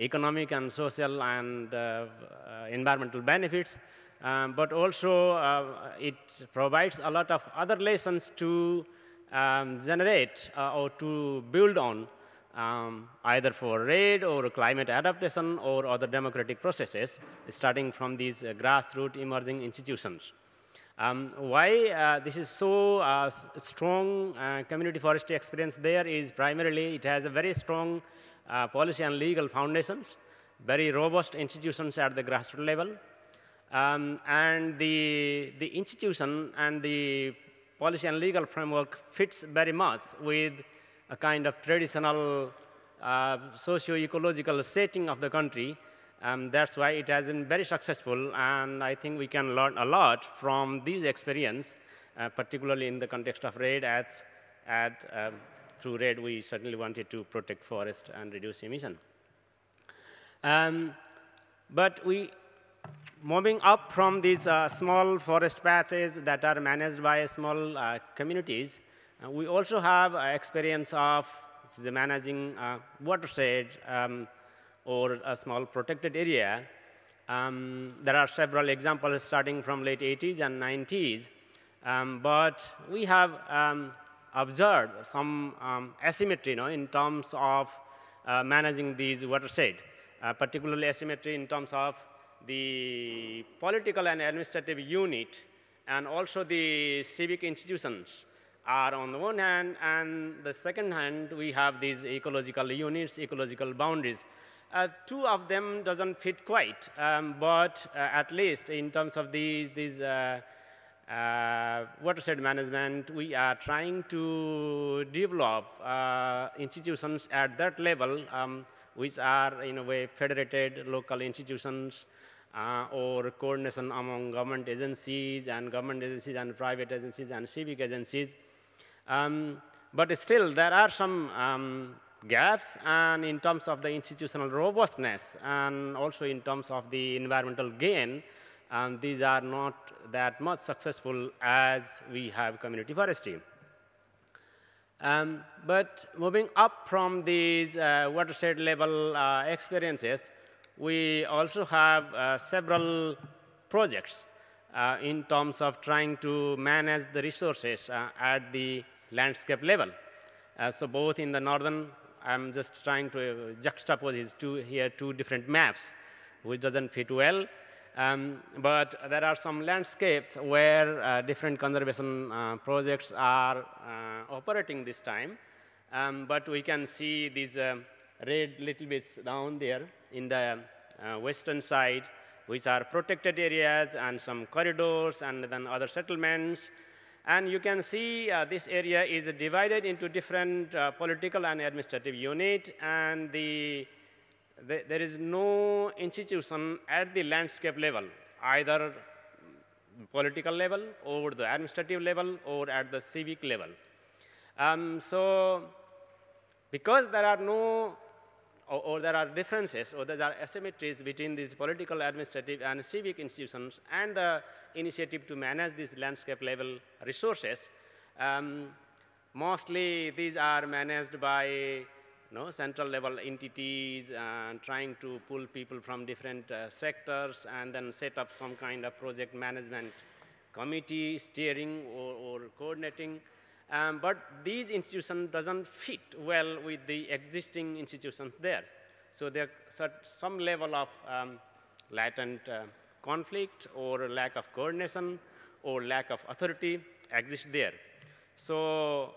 economic and social and environmental benefits. But also, it provides a lot of other lessons to generate or to build on, either for REDD or climate adaptation or other democratic processes, starting from these grassroots emerging institutions. Why this is so strong community forestry experience there is primarily it has a very strong policy and legal foundations, very robust institutions at the grassroots level. And the institution and the policy and legal framework fits very much with a kind of traditional socio-ecological setting of the country. That's why it has been very successful, and I think we can learn a lot from these experience, particularly in the context of REDD+. Through REDD+, we certainly wanted to protect forest and reduce emission. But we, moving up from these small forest patches that are managed by small communities, we also have experience of managing watershed or a small protected area. There are several examples starting from late 80s and 90s, but we have observed some asymmetry, in terms of managing these watershed, particularly asymmetry in terms of the political and administrative unit and also the civic institutions are on the one hand, and the second hand, we have these ecological units, ecological boundaries. Two of them doesn't fit quite, but at least in terms of these watershed management, we are trying to develop institutions at that level, which are in a way federated local institutions or coordination among government agencies and private agencies and civic agencies. But still, there are some gaps, and in terms of the institutional robustness and also in terms of the environmental gain, these are not that much successful as we have community forestry. But moving up from these watershed level experiences, we also have several projects in terms of trying to manage the resources at the landscape level. So both in the northern, I'm just trying to juxtapose two different maps, which doesn't fit well. But there are some landscapes where different conservation projects are operating this time. But we can see these red little bits down there in the western side, which are protected areas and some corridors and then other settlements. And you can see this area is divided into different political and administrative units, and there is no institution at the landscape level, either political level or the administrative level or at the civic level. So because there are no, or there are differences or there are asymmetries between these political, administrative and civic institutions and the initiative to manage these landscape level resources, mostly these are managed by central level entities, trying to pull people from different sectors and then set up some kind of project management committee, steering or coordinating. But these institutions doesn't fit well with the existing institutions there. So there's some level of latent conflict or lack of coordination or lack of authority exists there. So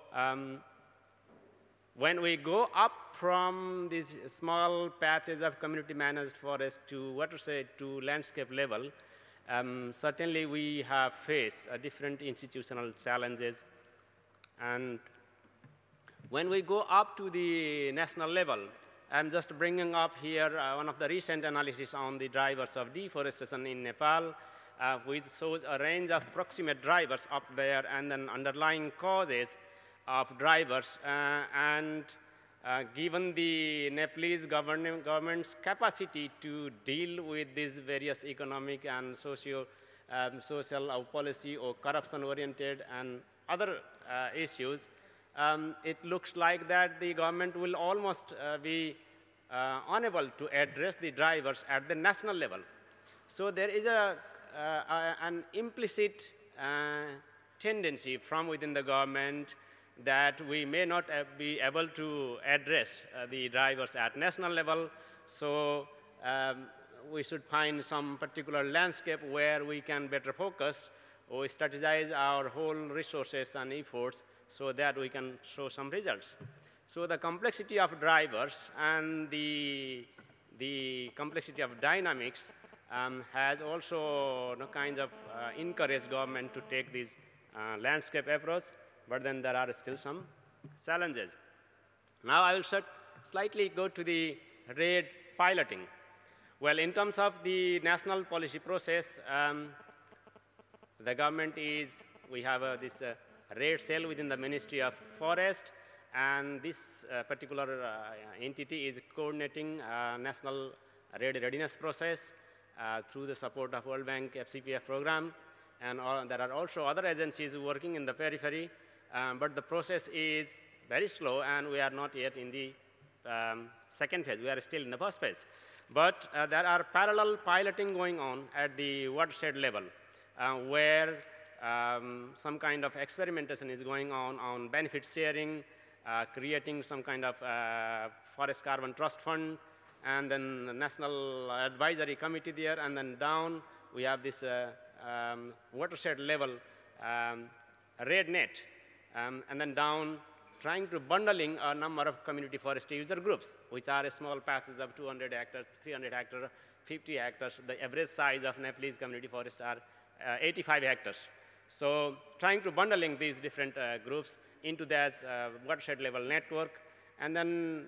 when we go up from these small patches of community managed forest to watershed to landscape level, certainly we have faced different institutional challenges. And when we go up to the national level, I'm just bringing up here one of the recent analysis on the drivers of deforestation in Nepal, which shows a range of proximate drivers up there and then underlying causes of drivers, and given the Nepalese government's capacity to deal with these various economic and social policy or corruption-oriented and other issues, it looks like that the government will almost be unable to address the drivers at the national level. So there is an implicit tendency from within the government that we may not be able to address the drivers at national level, so we should find some particular landscape where we can better focus or strategize our whole resources and efforts so that we can show some results. So the complexity of drivers and the complexity of dynamics has also kind of encouraged government to take this landscape approach, but then there are still some challenges. Now I will slightly go to the REDD piloting. Well, in terms of the national policy process, the government is, we have this REDD cell within the Ministry of Forest, and this particular entity is coordinating national REDD readiness process through the support of World Bank FCPF program, and there are also other agencies working in the periphery, but the process is very slow, and we are not yet in the second phase. We are still in the first phase. But there are parallel piloting going on at the watershed level, where some kind of experimentation is going on benefit sharing, creating some kind of forest carbon trust fund, and then the national advisory committee there, and then down we have this watershed level REDD net, and then down trying to bundling a number of community forest user groups, which are small patches of 200 hectares, 300 hectares, 50 hectares. The average size of Nepalese community forests are 85 hectares. So trying to bundling these different groups into that watershed level network, and then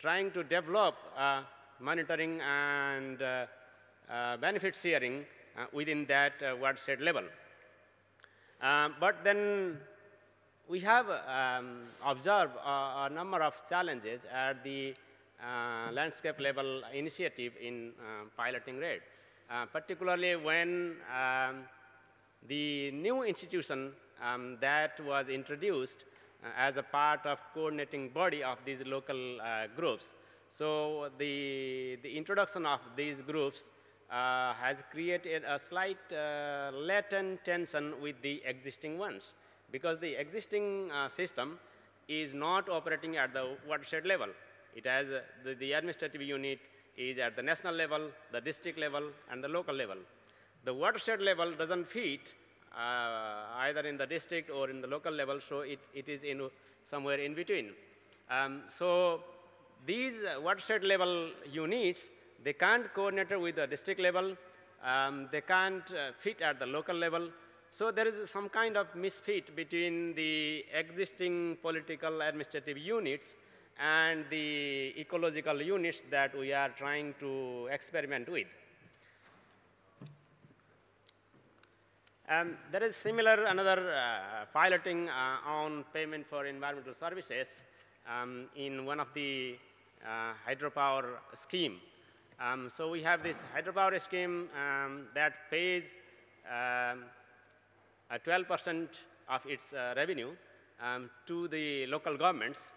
trying to develop monitoring and benefit sharing within that watershed level. But then we have observed a number of challenges at the landscape level initiative in piloting REDD, particularly when the new institution that was introduced as a part of coordinating body of these local groups. So the introduction of these groups has created a slight latent tension with the existing ones, because the existing system is not operating at the watershed level. It has the administrative unit is at the national level, the district level, and the local level. The watershed level doesn't fit either in the district or in the local level, so it is in somewhere in between. So these watershed level units, they can't coordinate with the district level, they can't fit at the local level. So there is some kind of misfit between the existing political administrative units and the ecological units that we are trying to experiment with. There is similar another piloting on payment for environmental services in one of the hydropower scheme. So we have this hydropower scheme that pays 12% of its revenue to the local governments,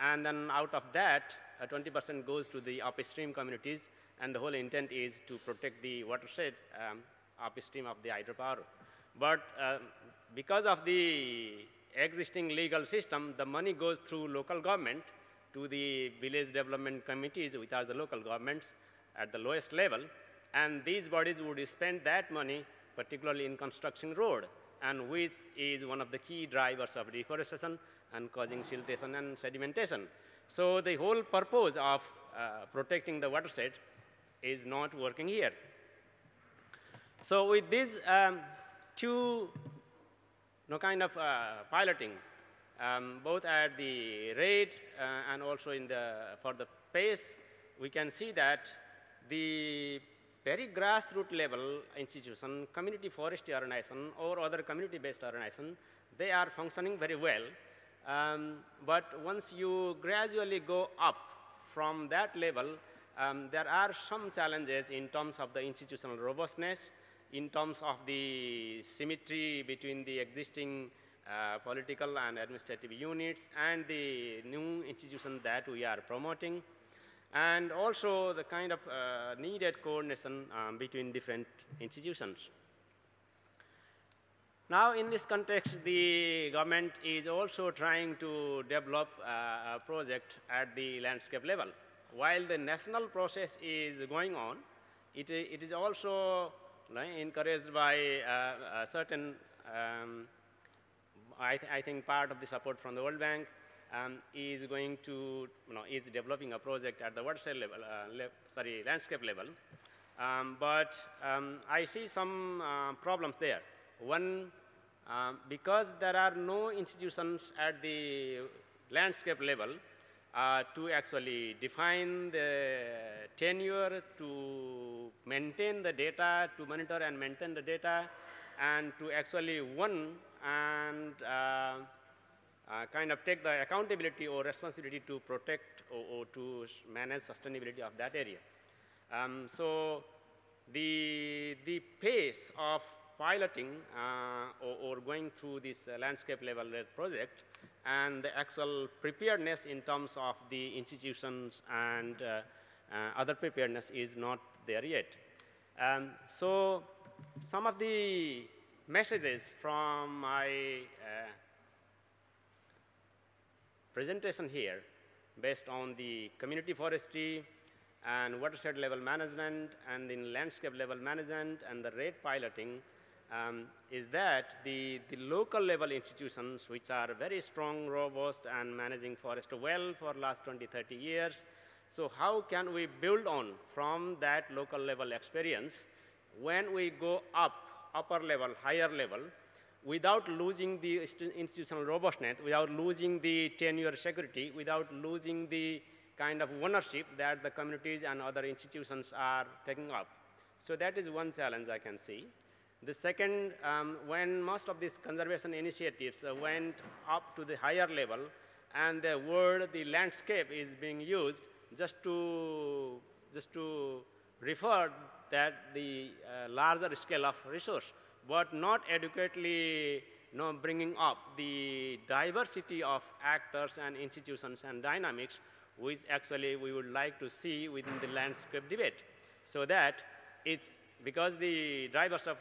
and then out of that 20% goes to the upstream communities, and the whole intent is to protect the watershed upstream of the hydropower. But because of the existing legal system, the money goes through local government to the village development committees, which are the local governments at the lowest level, and these bodies would spend that money particularly in construction road, and which is one of the key drivers of deforestation and causing siltation and sedimentation. So the whole purpose of protecting the watershed is not working here. So with these two kind of piloting, both at the REDD and also in for the PACE, we can see that the very grassroots level institution, community forestry organization or other community-based organization, they are functioning very well. But once you gradually go up from that level, there are some challenges in terms of the institutional robustness, in terms of the symmetry between the existing political and administrative units and the new institution that we are promoting, and also the kind of needed coordination between different institutions. Now in this context, the government is also trying to develop a project at the landscape level. While the national process is going on, it is also encouraged by a certain I think part of the support from the World Bank, is going to, is developing a project at the watershed level, landscape level. But I see some problems there. One, because there are no institutions at the landscape level to actually define the tenure, to maintain the data, to monitor and maintain the data, and to actually kind of take the accountability or responsibility to protect or to manage sustainability of that area. So the pace of piloting or going through this landscape level project and the actual preparedness in terms of the institutions and other preparedness is not there yet. So some of the messages from my presentation here based on the community forestry and watershed level management and in landscape level management and the REDD piloting is that the local level institutions, which are very strong, robust, and managing forest well for last 20, 30 years. So how can we build on from that local level experience when we go up, upper level, higher level, without losing the institutional robustness, without losing the tenure security, without losing the kind of ownership that the communities and other institutions are taking up. So that is one challenge I can see. The second, when most of these conservation initiatives went up to the higher level and the word, the landscape is being used just to refer that the larger scale of resource, but not adequately bringing up the diversity of actors and institutions and dynamics, which actually we would like to see within the landscape debate. So that it's because the drivers of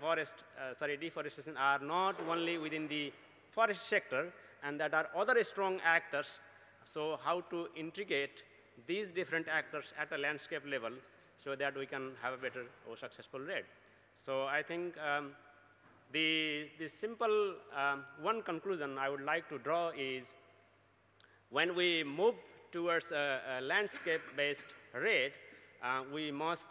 deforestation are not only within the forest sector, and that are other strong actors. So how to integrate these different actors at a landscape level so that we can have a better or successful REDD. So I think the simple one conclusion I would like to draw is when we move towards a landscape-based REDD, we must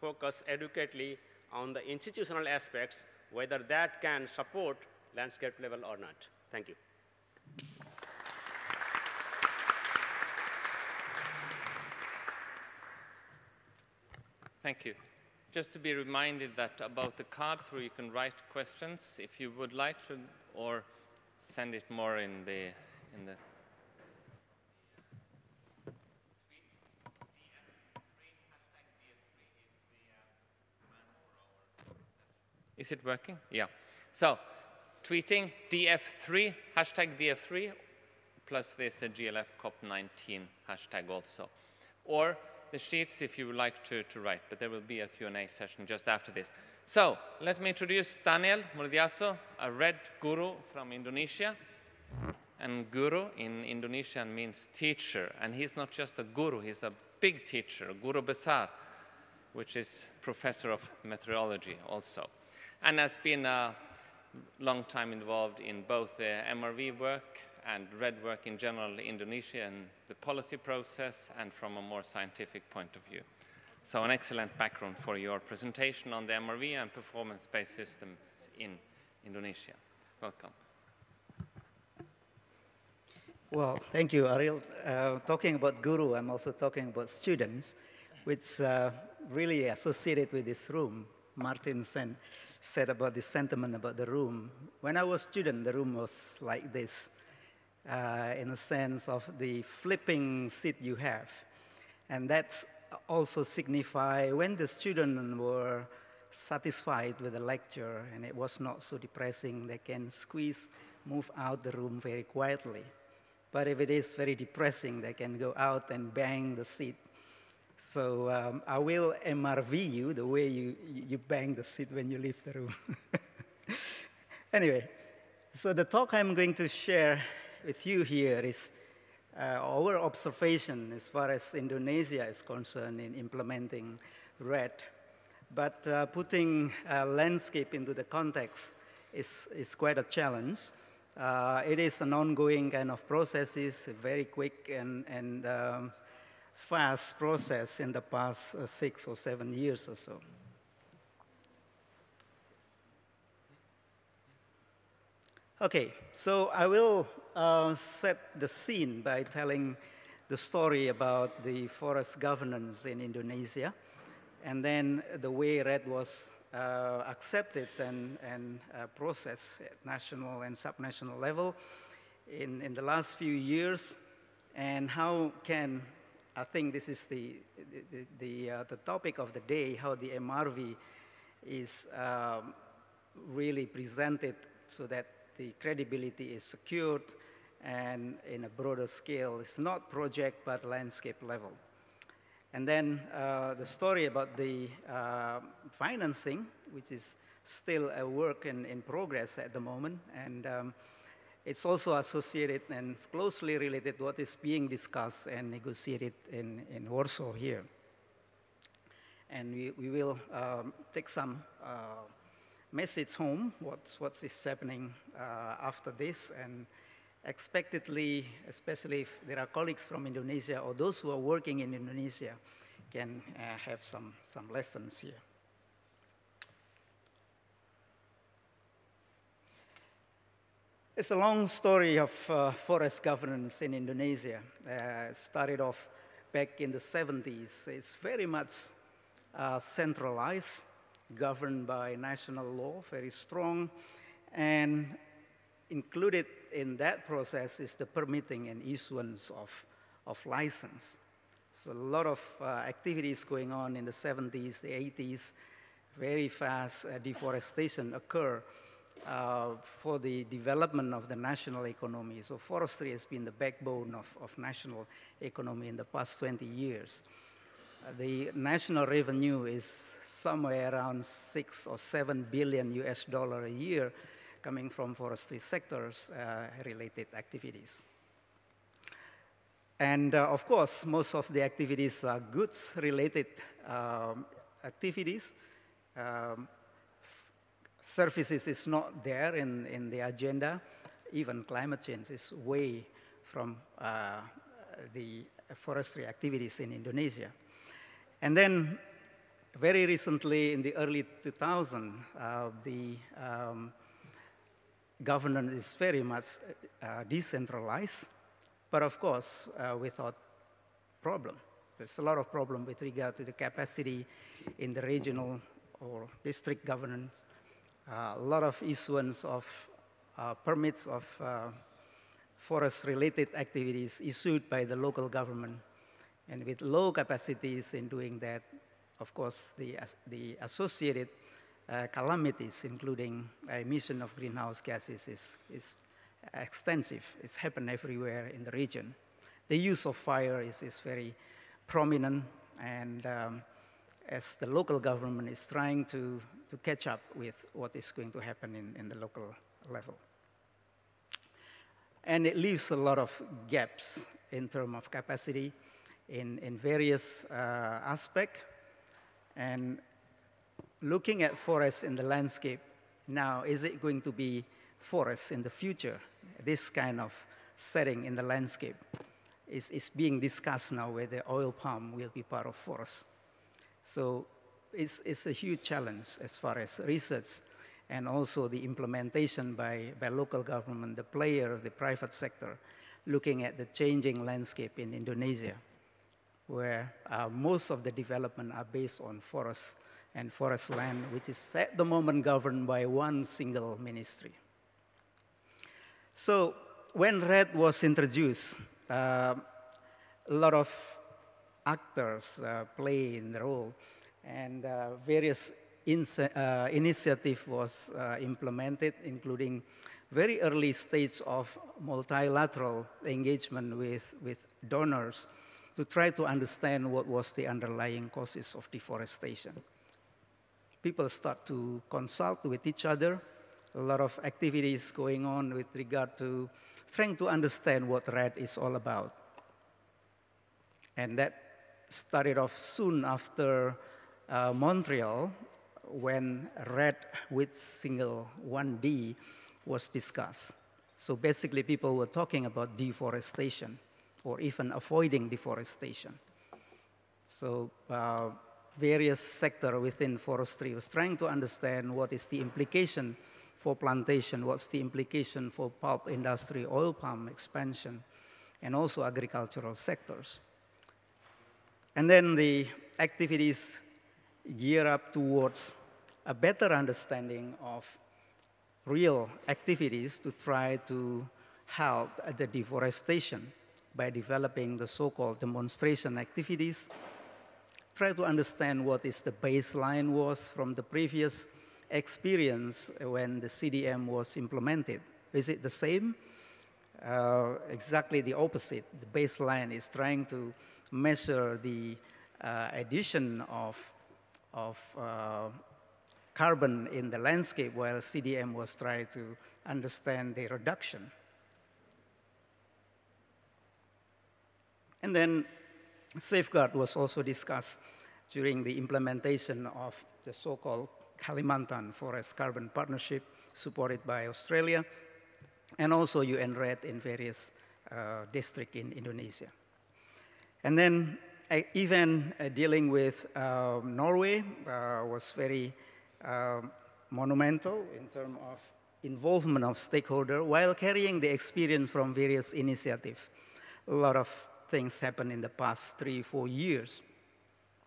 focus adequately on the institutional aspects, whether that can support landscape level or not. Thank you. Thank you. Just to be reminded that about the cards where you can write questions, if you would like to, or send it more in the Is it working? Yeah. So, tweeting DF3, hashtag DF3, plus there's a GLF COP19 hashtag also. Or the sheets if you would like to write, but there will be a Q&A session just after this. So, let me introduce Daniel Murdiyarso, a REDD guru from Indonesia. And guru in Indonesian means teacher. And he's not just a guru, he's a big teacher, guru besar, which is professor of meteorology also. And has been a long time involved in both the MRV work and REDD work in general, Indonesia and the policy process, and from a more scientific point of view. So an excellent background for your presentation on the MRV and performance-based systems in Indonesia. Welcome. Well, thank you, Arild. Talking about guru, I'm also talking about students, which really associated with this room. Martin said about this sentiment about the room. When I was a student, the room was like this, in a sense of the flipping seat you have. And that's also signify when the students were satisfied with the lecture and it was not so depressing, they can move out the room very quietly. But if it is very depressing, they can go out and bang the seat. So I will MRV you the way you bang the seat when you leave the room. Anyway, so the talk I'm going to share with you here is our observation as far as Indonesia is concerned in implementing REDD. But putting landscape into the context is quite a challenge. It is an ongoing kind of process, a very quick and fast process in the past 6 or 7 years or so. Okay, so I will set the scene by telling the story about the forest governance in Indonesia, and then the way REDD was accepted and processed at national and subnational level in the last few years, and how can, I think this is the topic of the day, how the MRV is really presented so that the credibility is secured, and in a broader scale, it's not project but landscape level. And then the story about the financing, which is still a work in progress at the moment, and it's also associated and closely related to what is being discussed and negotiated in Warsaw here. And we will take some message home, what is happening after this, and expectedly, especially if there are colleagues from Indonesia or those who are working in Indonesia, can have some lessons here. It's a long story of forest governance in Indonesia. It started off back in the 70s. It's very much centralized, governed by national law, very strong, and included in that process is the permitting and issuance of license. So a lot of activities going on in the 70s, the 80s, very fast deforestation occur for the development of the national economy. So forestry has been the backbone of national economy in the past 20 years. The national revenue is somewhere around $6 or $7 billion a year coming from forestry sectors related activities. And of course, most of the activities are goods related activities. Services is not there in the agenda. Even climate change is way from the forestry activities in Indonesia. And then very recently, in the early 2000s, the governance is very much decentralized, but of course, without problem. There's a lot of problem with regard to the capacity in the regional or district governance. A lot of issuance of permits of forest-related activities issued by the local government. And with low capacities in doing that, of course, the associated calamities, including emission of greenhouse gases, is extensive. It's happened everywhere in the region. The use of fire is very prominent, and as the local government is trying to catch up with what is going to happen in the local level. And it leaves a lot of gaps in terms of capacity, in various aspects. And looking at forests in the landscape now, is it going to be forests in the future? This kind of setting in the landscape is being discussed now, where the oil palm will be part of forests. So it's a huge challenge as far as research and also the implementation by local government, the players, the private sector, looking at the changing landscape in Indonesia, where most of the development are based on forests and forest land, which is at the moment governed by one single ministry. So when REDD was introduced, a lot of actors play in the role, and various initiative was implemented, including very early stage of multilateral engagement with donors, to try to understand what was the underlying causes of deforestation. People start to consult with each other. A lot of activities going on with regard to trying to understand what REDD is all about. And that started off soon after Montreal, when REDD with single 1D was discussed. So basically, people were talking about deforestation or even avoiding deforestation. So various sectors within forestry was trying to understand what is the implication for plantation, what's the implication for pulp industry, oil palm expansion, and also agricultural sectors. And then the activities gear up towards a better understanding of real activities to try to help the deforestation by developing the so-called demonstration activities, try to understand what is the baseline was from the previous experience when the CDM was implemented. Is it the same? Exactly the opposite. The baseline is trying to measure the addition of carbon in the landscape, while CDM was trying to understand the reduction. And then safeguard was also discussed during the implementation of the so-called Kalimantan Forest Carbon Partnership, supported by Australia, and also UN REDD in various districts in Indonesia. And then even dealing with Norway was very monumental in terms of involvement of stakeholders while carrying the experience from various initiatives. A lot of things happened in the past 3 or 4 years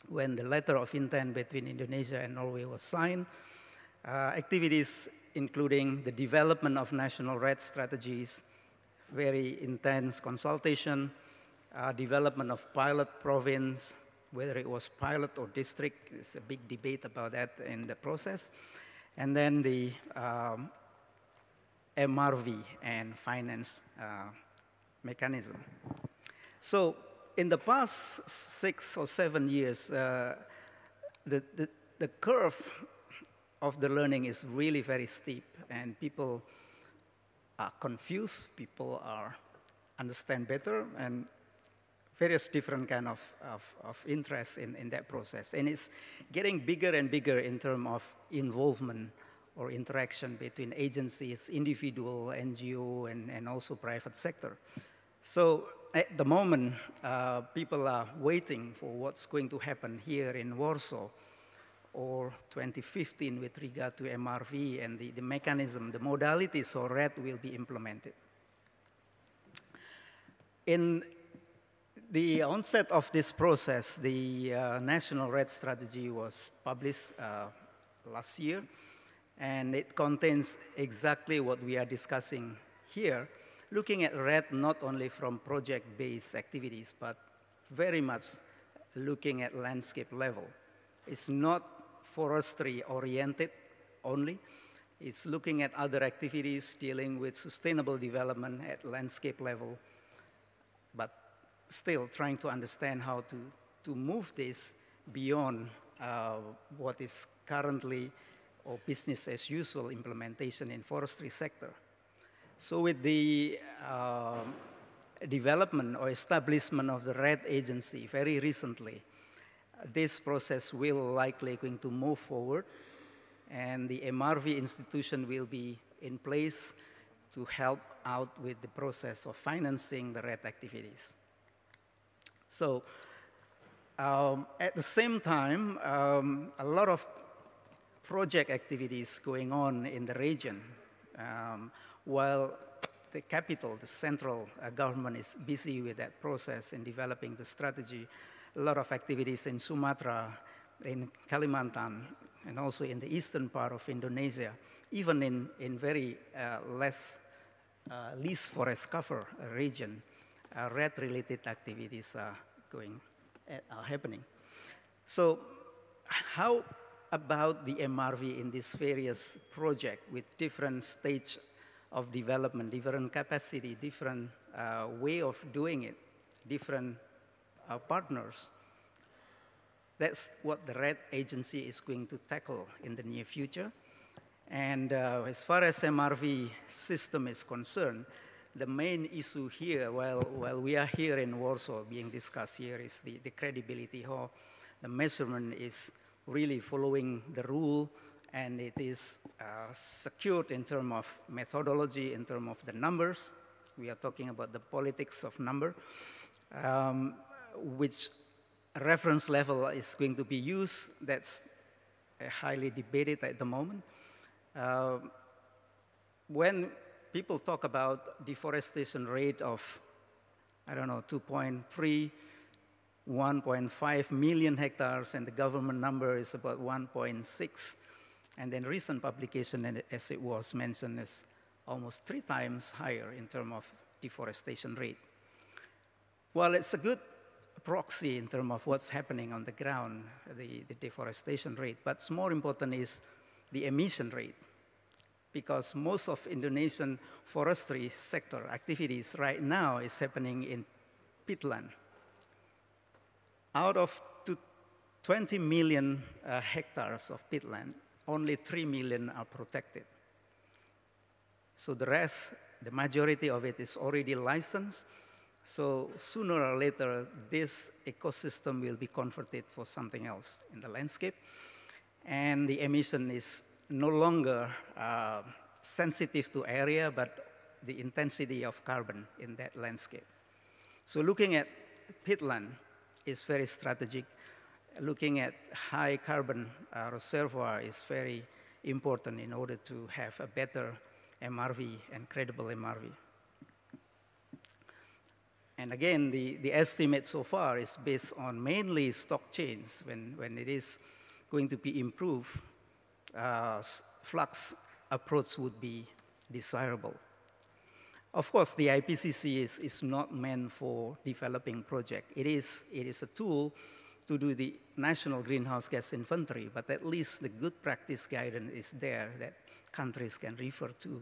when the letter of intent between Indonesia and Norway was signed. Activities including the development of national REDD strategies, very intense consultation, development of pilot province, whether it was pilot or district, there's a big debate about that in the process. And then the MRV and finance mechanism. So in the past 6 or 7 years, the curve of the learning is really very steep, and people are confused, people are understand better, and various different kind of interest in that process. And it's getting bigger and bigger in terms of involvement or interaction between agencies, individual, NGO, and also private sector. So at the moment, people are waiting for what's going to happen here in Warsaw or 2015 with regard to MRV and the mechanism, the modalities or REDD will be implemented. In the onset of this process, the National REDD Strategy was published last year, and it contains exactly what we are discussing here, looking at REDD not only from project-based activities, but very much looking at landscape level. It's not forestry-oriented only. It's looking at other activities dealing with sustainable development at landscape level, but still trying to understand how to move this beyond what is currently or business as usual implementation in forestry sector. So with the development or establishment of the REDD agency very recently, this process will likely going to move forward, and the MRV institution will be in place to help out with the process of financing the REDD activities. So at the same time, a lot of project activities going on in the region, while the capital, the central government is busy with that process in developing the strategy. A lot of activities in Sumatra, in Kalimantan, and also in the eastern part of Indonesia, even in very least forest cover region, REDD-related activities are happening. So how about the MRV in these various projects with different stage of development, different capacity, different way of doing it, different partners? That's what the REDD agency is going to tackle in the near future. And as far as MRV system is concerned, the main issue here, while we are here in Warsaw being discussed here, is the credibility, how the measurement is really following the rule and it is secured in terms of methodology, in terms of the numbers. We are talking about the politics of number, which reference level is going to be used. That's highly debated at the moment. When people talk about deforestation rate of, I don't know, 2.3, 1.5 million hectares, and the government number is about 1.6. And then recent publication, and as it was mentioned, is almost 3 times higher in terms of deforestation rate. Well, it's a good proxy in terms of what's happening on the ground, the deforestation rate. But more important is the emission rate, because most of Indonesian forestry sector activities right now is happening in peatland. Out of 20 million hectares of peatland, only 3 million are protected. So the rest, the majority of it is already licensed. So sooner or later, this ecosystem will be converted for something else in the landscape. And the emission is no longer sensitive to area, but the intensity of carbon in that landscape. So looking at peatland is very strategic. Looking at high carbon reservoir is very important in order to have a better MRV and credible MRV. And again, the estimate so far is based on mainly stock chains. When it is going to be improved, flux approach would be desirable. Of course, the IPCC is not meant for developing project. It is a tool to do the national greenhouse gas inventory, but at least the good practice guidance is there that countries can refer to,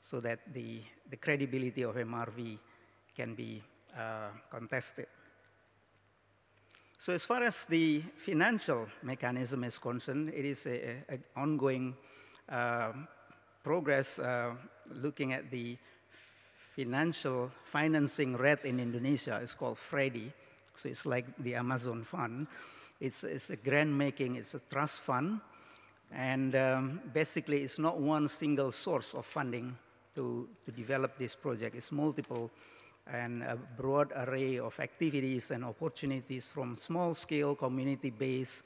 so that the credibility of MRV can be contested. So as far as the financial mechanism is concerned, it is an ongoing progress looking at the financial financing REDD in Indonesia. It's called FREDI, so it's like the Amazon Fund. It's a grant making, it's a trust fund, and basically it's not one single source of funding to develop this project. It's multiple and a broad array of activities and opportunities, from small-scale community-based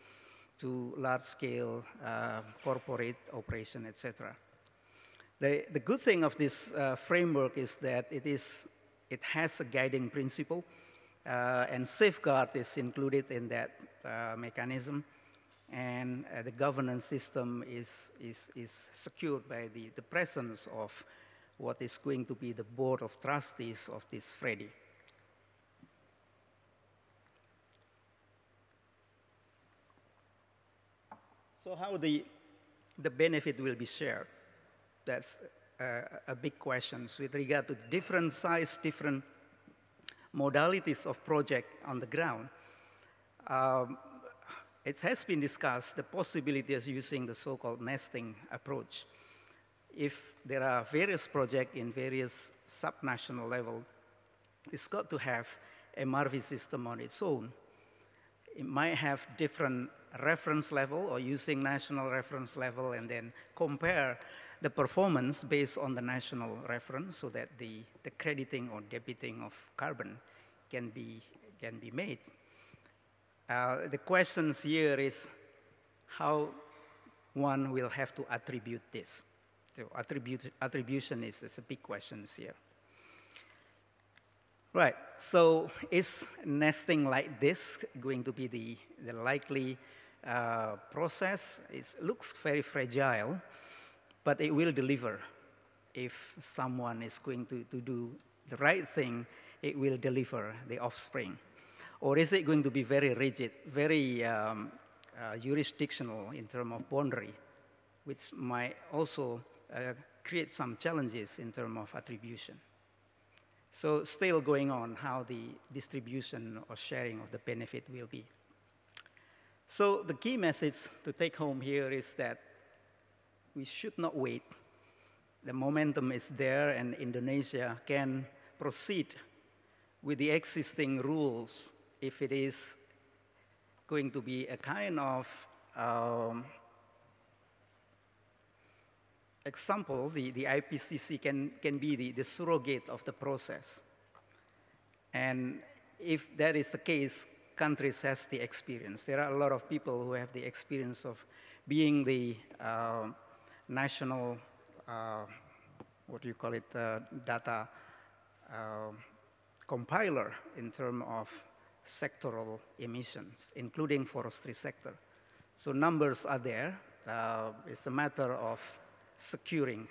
to large-scale corporate operation, etc. The good thing of this framework is that it has a guiding principle, and safeguard is included in that mechanism, and the governance system is secured by the presence of what is going to be the board of trustees of this FREDI. So how the benefit will be shared? That's a big question. So with regard to different size, different modalities of project on the ground, it has been discussed the possibility of using the so-called nesting approach. If there are various projects in various subnational level, it's got to have an MRV system on its own. It might have different reference level, or using national reference level, and then compare the performance based on the national reference, so that the crediting or debiting of carbon can be made. The questions here is how one will have to attribute this. So attribution is a big question here. Right, so is nesting like this going to be the likely process? It looks very fragile, but it will deliver. If someone is going to do the right thing, it will deliver the offspring. Or is it going to be very rigid, very jurisdictional in terms of boundary, which might also create some challenges in terms of attribution. So still going on how the distribution or sharing of the benefit will be. So the key message to take home here is that we should not wait. The momentum is there, and Indonesia can proceed with the existing rules if it is going to be a kind of example, the IPCC can be the surrogate of the process. And if that is the case, countries has the experience. There are a lot of people who have the experience of being the national, what do you call it, data compiler in terms of sectoral emissions, including forestry sector. So numbers are there. It's a matter of securing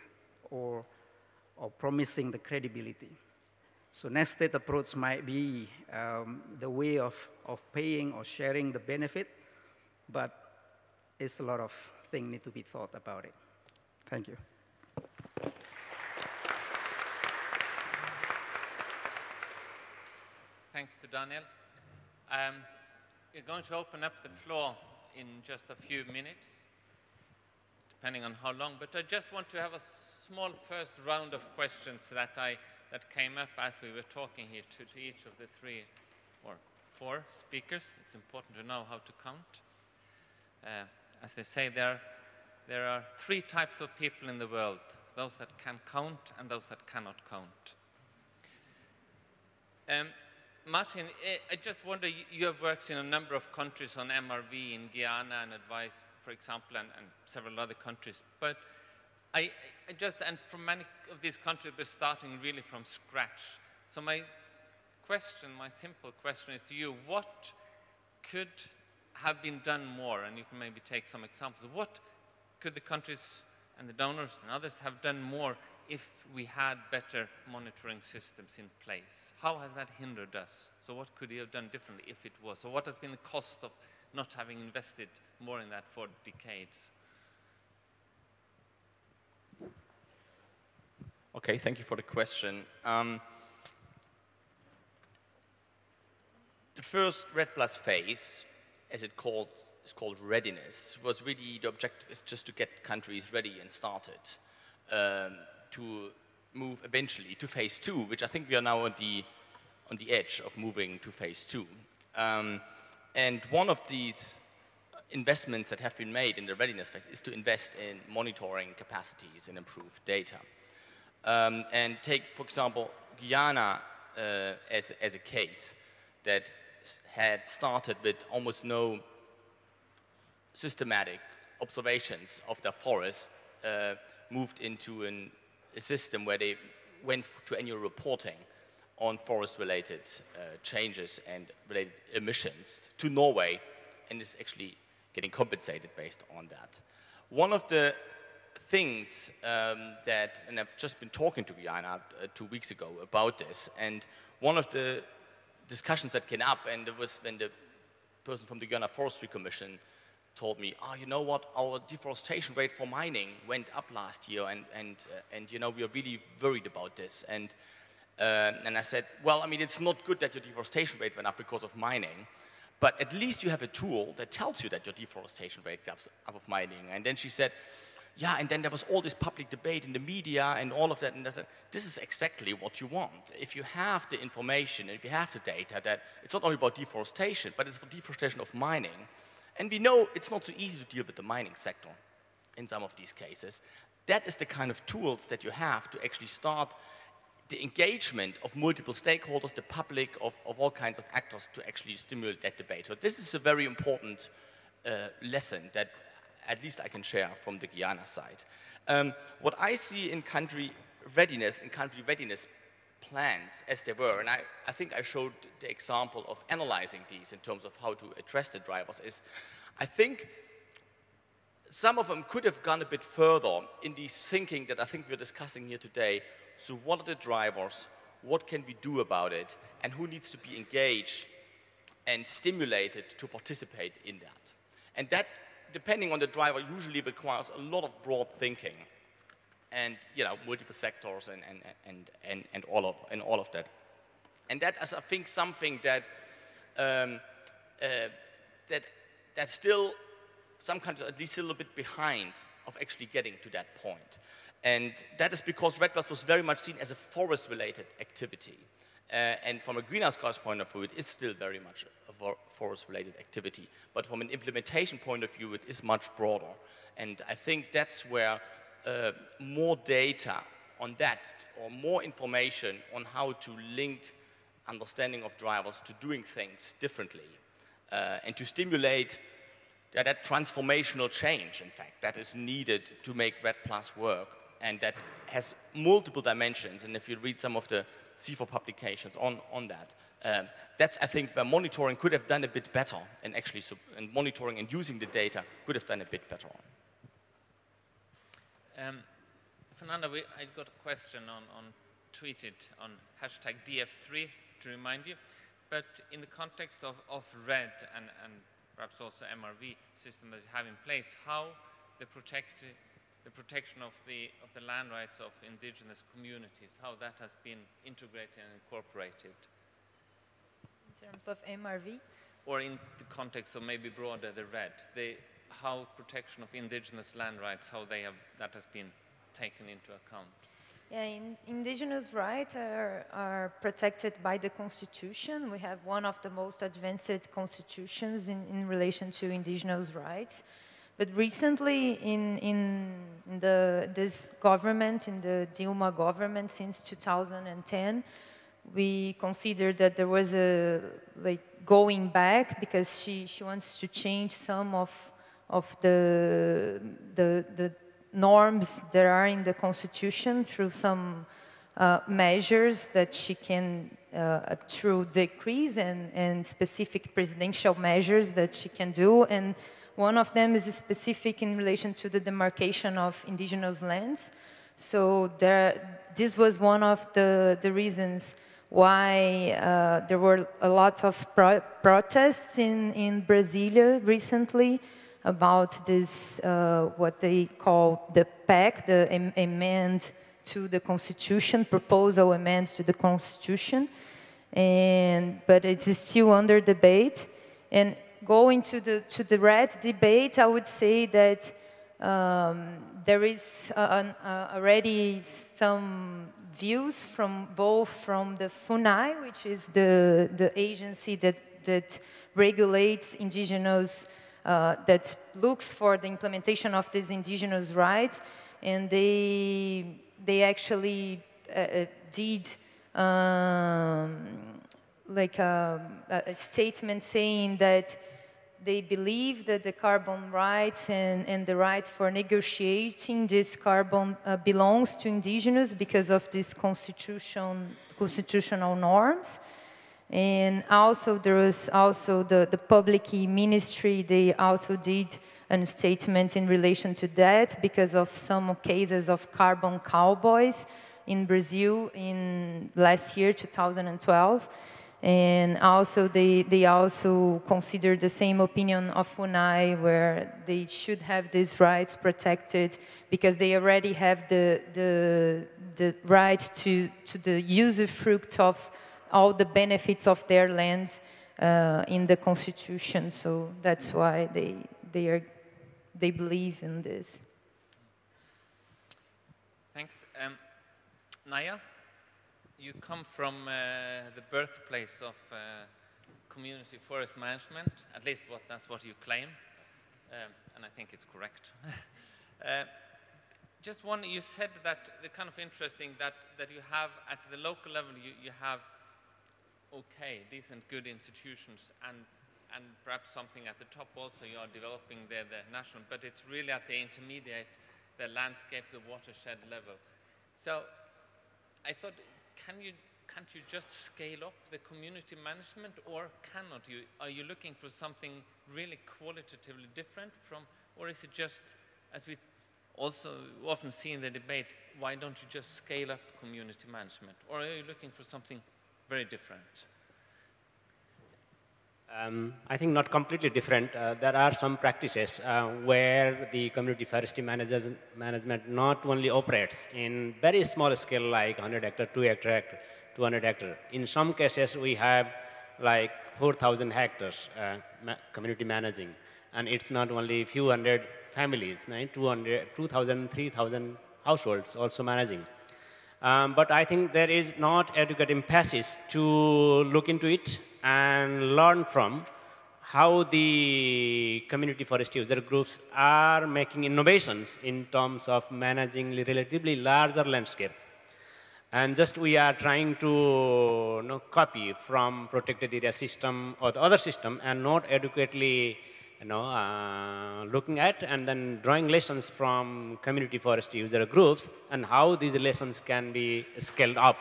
or promising the credibility. So next state approach might be the way of paying or sharing the benefit, but it's a lot of things need to be thought about it. Thank you. Thanks to Daniel. We're going to open up the floor in just a few minutes, depending on how long, but I just want to have a small first round of questions that that came up as we were talking here to each of the three or four speakers. It's important to know how to count. As they say, there are three types of people in the world, those that can count and those that cannot count. Martin, I just wonder, you have worked in a number of countries on MRV in Guyana and advice, for example, and several other countries, but I just, and from many of these countries, we're starting really from scratch. So my question, my simple question is to you, what could have been done more? And you can maybe take some examples. What could the countries and the donors and others have done more if we had better monitoring systems in place? How has that hindered us? So what could we have done differently if it was? So what has been the cost of not having invested more in that for decades? Okay, thank you for the question. The first REDD+ phase, as it is called readiness, was really the objective is just to get countries ready and started to move eventually to phase two, which I think we are now on the edge of moving to phase two. And one of these investments that have been made in the readiness phase is to invest in monitoring capacities and improve data. And take, for example, Guyana as a case that had started with almost no systematic observations of the forest, moved into a system where they went to annual reporting on forest-related changes and related emissions to Norway, and is actually getting compensated based on that. One of the things that, and I've just been talking to Guyana 2 weeks ago about this, and one of the discussions that came up, and it was when the person from the Guyana Forestry Commission told me, oh, you know what, our deforestation rate for mining went up last year, and you know, we are really worried about this. And I said, well, I mean, it's not good that your deforestation rate went up because of mining, but at least you have a tool that tells you that your deforestation rate goes up of mining. And then she said, yeah, and then there was all this public debate in the media and all of that, and I said, this is exactly what you want. If you have the information, if you have the data, that it's not only about deforestation, but it's for deforestation of mining. And we know it's not so easy to deal with the mining sector in some of these cases. That is the kind of tools that you have to actually start the engagement of multiple stakeholders, the public, of all kinds of actors to actually stimulate that debate. So this is a very important lesson that at least I can share from the Guyana side. What I see in country readiness plans as they were, and I think I showed the example of analyzing these in terms of how to address the drivers, is I think some of them could have gone a bit further in these thinking that I think we're discussing here today. So what are the drivers? What can we do about it? And who needs to be engaged and stimulated to participate in that? And that, depending on the driver, usually requires a lot of broad thinking, and you know, multiple sectors and all of that. And that is, I think, something that that's still some countries at least a little bit behind of actually getting to that point. And that is because REDD+ was very much seen as a forest-related activity. And from a greenhouse gas point of view, it is still very much a forest-related activity. But from an implementation point of view, it is much broader. And I think that's where more data on that, or more information on how to link understanding of drivers to doing things differently, and to stimulate that transformational change, in fact, that is needed to make REDD+ work, and that has multiple dimensions. And if you read some of the CIFOR publications on that, that's, I think, where monitoring could have done a bit better, and actually and monitoring and using the data could have done a bit better on. Fernanda, I got a question on tweeted on hashtag DF3 to remind you, but in the context of REDD and perhaps also MRV system that we have in place, how the protection of the land rights of indigenous communities, how that has been integrated and incorporated. In terms of MRV? Or in the context of maybe broader the REDD, how protection of indigenous land rights, how that has been taken into account? Yeah, indigenous rights are protected by the Constitution. We have one of the most advanced constitutions in relation to indigenous rights. But recently, in this government, in the Dilma government, since 2010, we considered that there was a going back, because she wants to change some of the norms that are in the Constitution through some measures that she can, through decrees and specific presidential measures that she can do. And one of them is specific in relation to the demarcation of indigenous lands. So this was one of the reasons why there were a lot of protests in Brasilia recently, about this, what they call the PAC, the amend to the Constitution, proposal amends to the Constitution, but it's still under debate. And going to the REDD debate, I would say that there is already some views from the FUNAI, which is the agency that regulates indigenous. That looks for the implementation of these indigenous rights, and they actually did a statement saying that they believe that the carbon rights and the right for negotiating this carbon belongs to indigenous because of these constitutional norms. And also, there was also the public ministry, they also did a statement in relation to that because of some cases of carbon cowboys in Brazil in last year, 2012. And also, they also considered the same opinion of FUNAI, where they should have these rights protected because they already have the right to the usufruct of all the benefits of their lands in the Constitution, so that's why they believe in this. Thanks. Naya, you come from the birthplace of community forest management, at least that's what you claim, and I think it's correct. Just one, you said that the kind of interesting that you have at the local level, you have okay, decent, good institutions, and perhaps something at the top also you are developing there, the national, but it's really at the intermediate, the landscape, the watershed level. So I thought, can't you just scale up the community management, or cannot you? Are you looking for something really qualitatively different from, or is it just, as we also often see in the debate, why don't you just scale up community management? Or are you looking for something very different? I think not completely different. There are some practices where the community forestry management not only operates in very small scale, like 100 hectare, 200 hectare. In some cases, we have like 4,000 hectares community managing. And it's not only a few hundred families, right? 2,000, 3,000 households also managing. But I think there is not adequate emphasis to look into it and learn from how the community forest user groups are making innovations in terms of managing relatively larger landscape. And just we are trying to copy from protected area system or the other system and not adequately looking at and then drawing lessons from community forest user groups and how these lessons can be scaled up.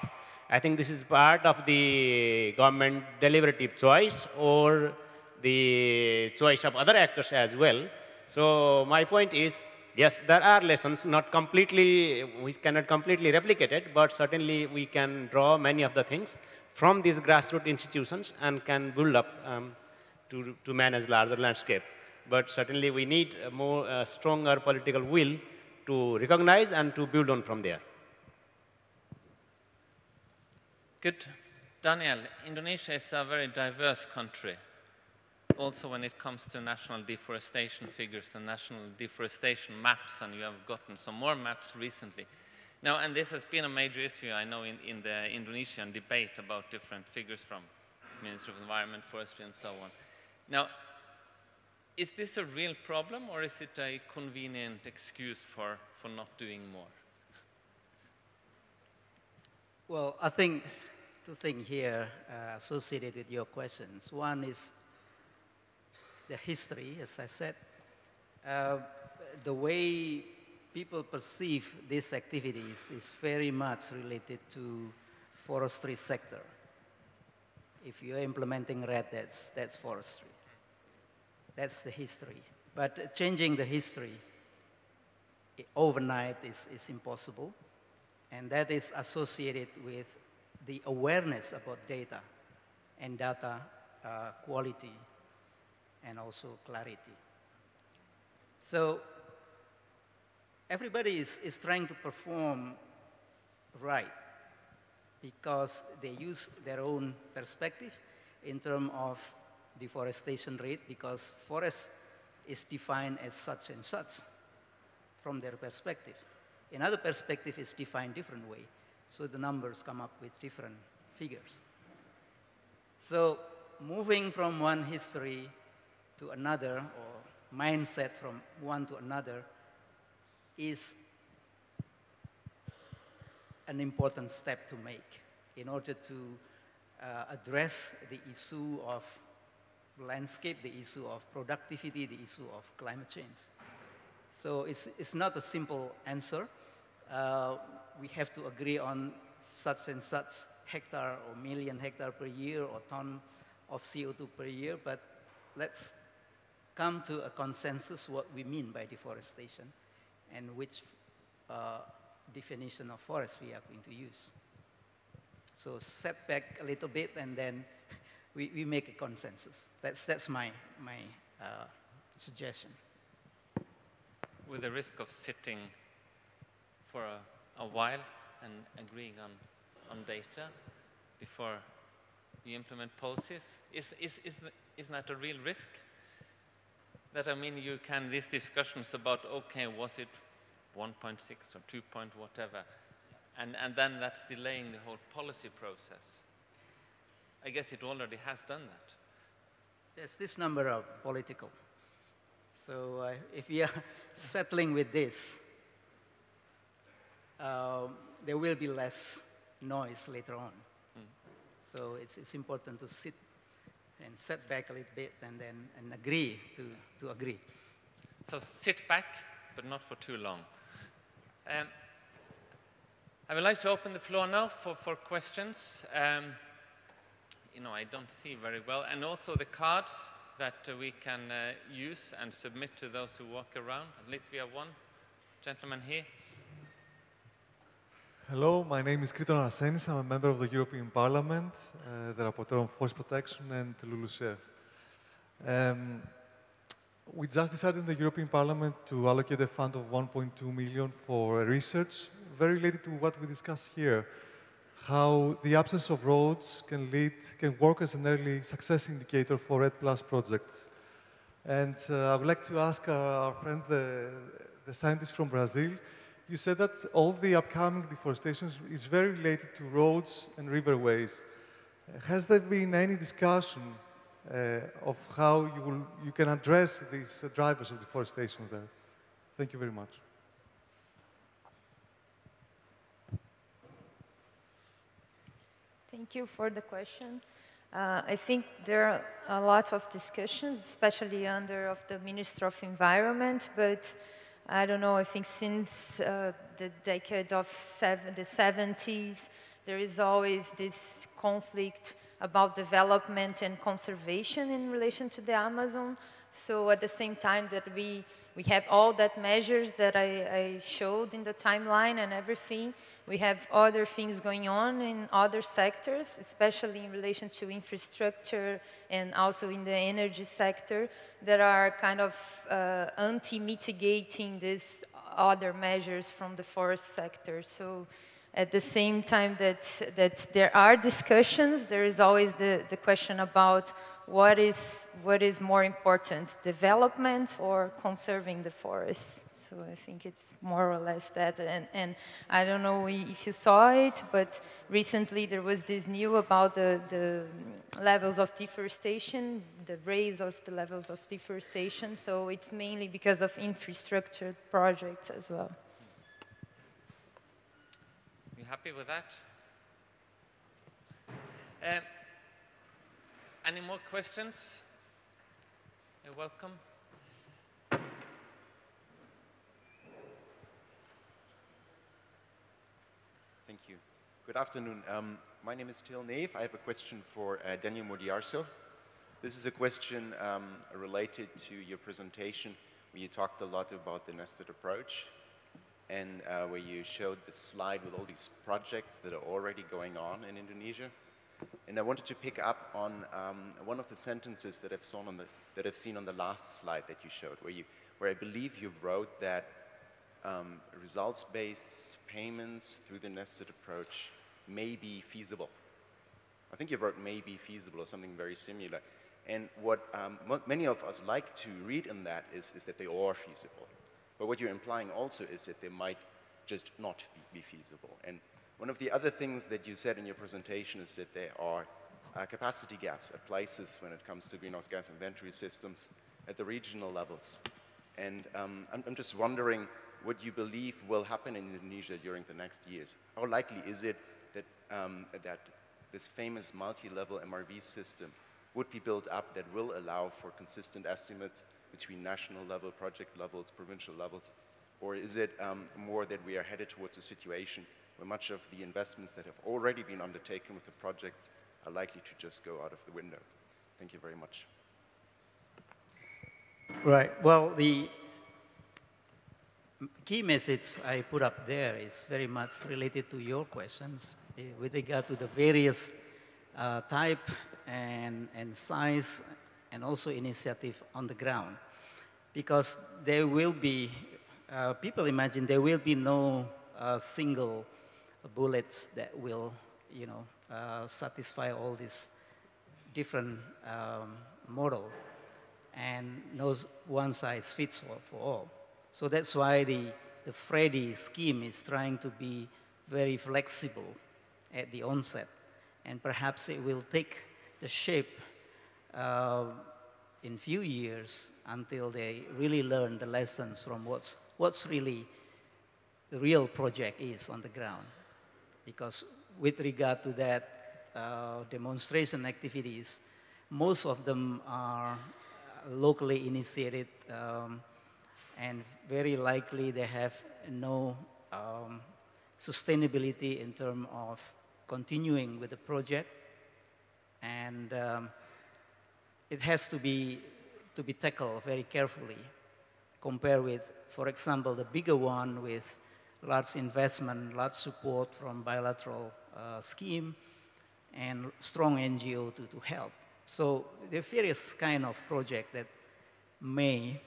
I think this is part of the government deliberative choice or the choice of other actors as well. So my point is, yes, there are lessons, not completely, we cannot completely replicate it, but certainly we can draw many of the things from these grassroots institutions and can build up to manage larger landscape. But certainly we need a more stronger political will to recognize and to build on from there. Good. Daniel, Indonesia is a very diverse country. Also when it comes to national deforestation figures and national deforestation maps, and you have gotten some more maps recently. Now, and this has been a major issue, I know, in the Indonesian debate about different figures from Ministry of Environment, Forestry, and so on. Now, is this a real problem, or is it a convenient excuse for not doing more? Well, I think two things here associated with your questions. One is the history, as I said, the way people perceive these activities is very much related to forestry sector. If you're implementing REDD, that's forestry. That's the history. But changing the history overnight is impossible, and that is associated with the awareness about data and data quality, and also clarity. So everybody is trying to perform right because they use their own perspective in terms of deforestation rate, because forest is defined as such and such from their perspective. Another perspective is defined different way, so the numbers come up with different figures. So moving from one history to another, or mindset from one to another, is an important step to make in order to address the issue of landscape, the issue of productivity, the issue of climate change. So it's not a simple answer. We have to agree on such and such hectare or million hectare per year or ton of CO2 per year, but let's come to a consensus what we mean by deforestation and which definition of forest we are going to use. So set back a little bit and then we make a consensus. That's my suggestion. With the risk of sitting for a while and agreeing on data before you implement policies, isn't that a real risk? That, I mean, you can, these discussions about, okay, was it 1.6 or 2. Whatever, and then that's delaying the whole policy process. I guess it already has done that. Yes, this number are political. So if we are settling with this, there will be less noise later on. Mm. So it's important to sit and set back a little bit and then agree to agree. So sit back, but not for too long. I would like to open the floor now for questions. You know, I don't see very well. And also the cards that we can use and submit to those who walk around. At least we have one gentleman here. Hello, my name is Kriton Arsenis. I'm a member of the European Parliament, the Rapporteur on Forest Protection and LULUCF. We just decided in the European Parliament to allocate a fund of 1.2 million for research, very related to what we discussed here, how the absence of roads can work as an early success indicator for REDD+ projects. And I would like to ask our friend, the scientist from Brazil. You said that all the upcoming deforestation is very related to roads and riverways. Has there been any discussion of how you can address these drivers of deforestation there. Thank you very much. Thank you for the question. I think there are a lot of discussions, especially under of the Minister of Environment, but I don't know, I think since the decade of the 70s, there is always this conflict about development and conservation in relation to the Amazon. So at the same time that we have all that measures that I showed in the timeline and everything, we have other things going on in other sectors, especially in relation to infrastructure and also in the energy sector, that are kind of anti-mitigating these other measures from the forest sector. So at the same time that there are discussions, there is always the question about what is more important, development or conserving the forests. So I think it's more or less that. And I don't know if you saw it, but recently there was this news about the levels of deforestation, the raise of the levels of deforestation. So it's mainly because of infrastructure projects as well. You happy with that? Any more questions? You're welcome. Thank you. Good afternoon. My name is Till Neve. I have a question for Daniel Murdiyarso. This is a question related to your presentation where you talked a lot about the nested approach, and where you showed the slide with all these projects that are already going on in Indonesia. And I wanted to pick up on one of the sentences that I've seen on the last slide that you showed, where I believe you wrote that results-based payments through the nested approach may be feasible. I think you wrote may be feasible or something very similar. And what many of us like to read in that is that they are feasible. But what you're implying also is that they might just not be feasible. And one of the other things that you said in your presentation is that there are capacity gaps at places when it comes to greenhouse gas inventory systems at the regional levels. And I'm just wondering what you believe will happen in Indonesia during the next years. How likely is it that, that this famous multi-level MRV system would be built up that will allow for consistent estimates between national level, project levels, provincial levels? Or is it more that we are headed towards a situation where much of the investments that have already been undertaken with the projects are likely to just go out of the window? Thank you very much. Right. Well, the key message I put up there is very much related to your questions with regard to the various type and size and also initiative on the ground, because there will be, people imagine there will be no single bullets that will, you know, satisfy all these different model, and no one size fits all for all. So that's why the Freddy scheme is trying to be very flexible at the onset, and perhaps it will take the shape in few years until they really learn the lessons from what's really the real project is on the ground. Because with regard to that demonstration activities, most of them are locally initiated and very likely they have no sustainability in terms of continuing with the project, and it has to be tackled very carefully compared with, for example, the bigger one with large investment, large support from bilateral scheme, and strong NGO to help. So there are various kind of project that may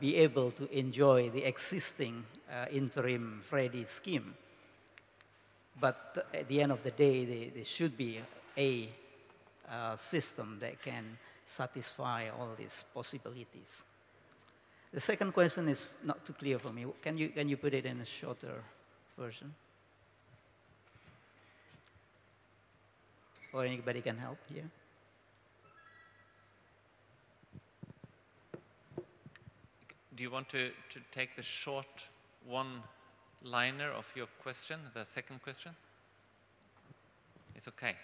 be able to enjoy the existing interim Freddy scheme. But at the end of the day, there should be a system that can satisfy all these possibilities. The second question is not too clear for me. Can you put it in a shorter version? Or anybody can help here? Yeah? you want to take the short one-liner of your question, the second question? It's okay.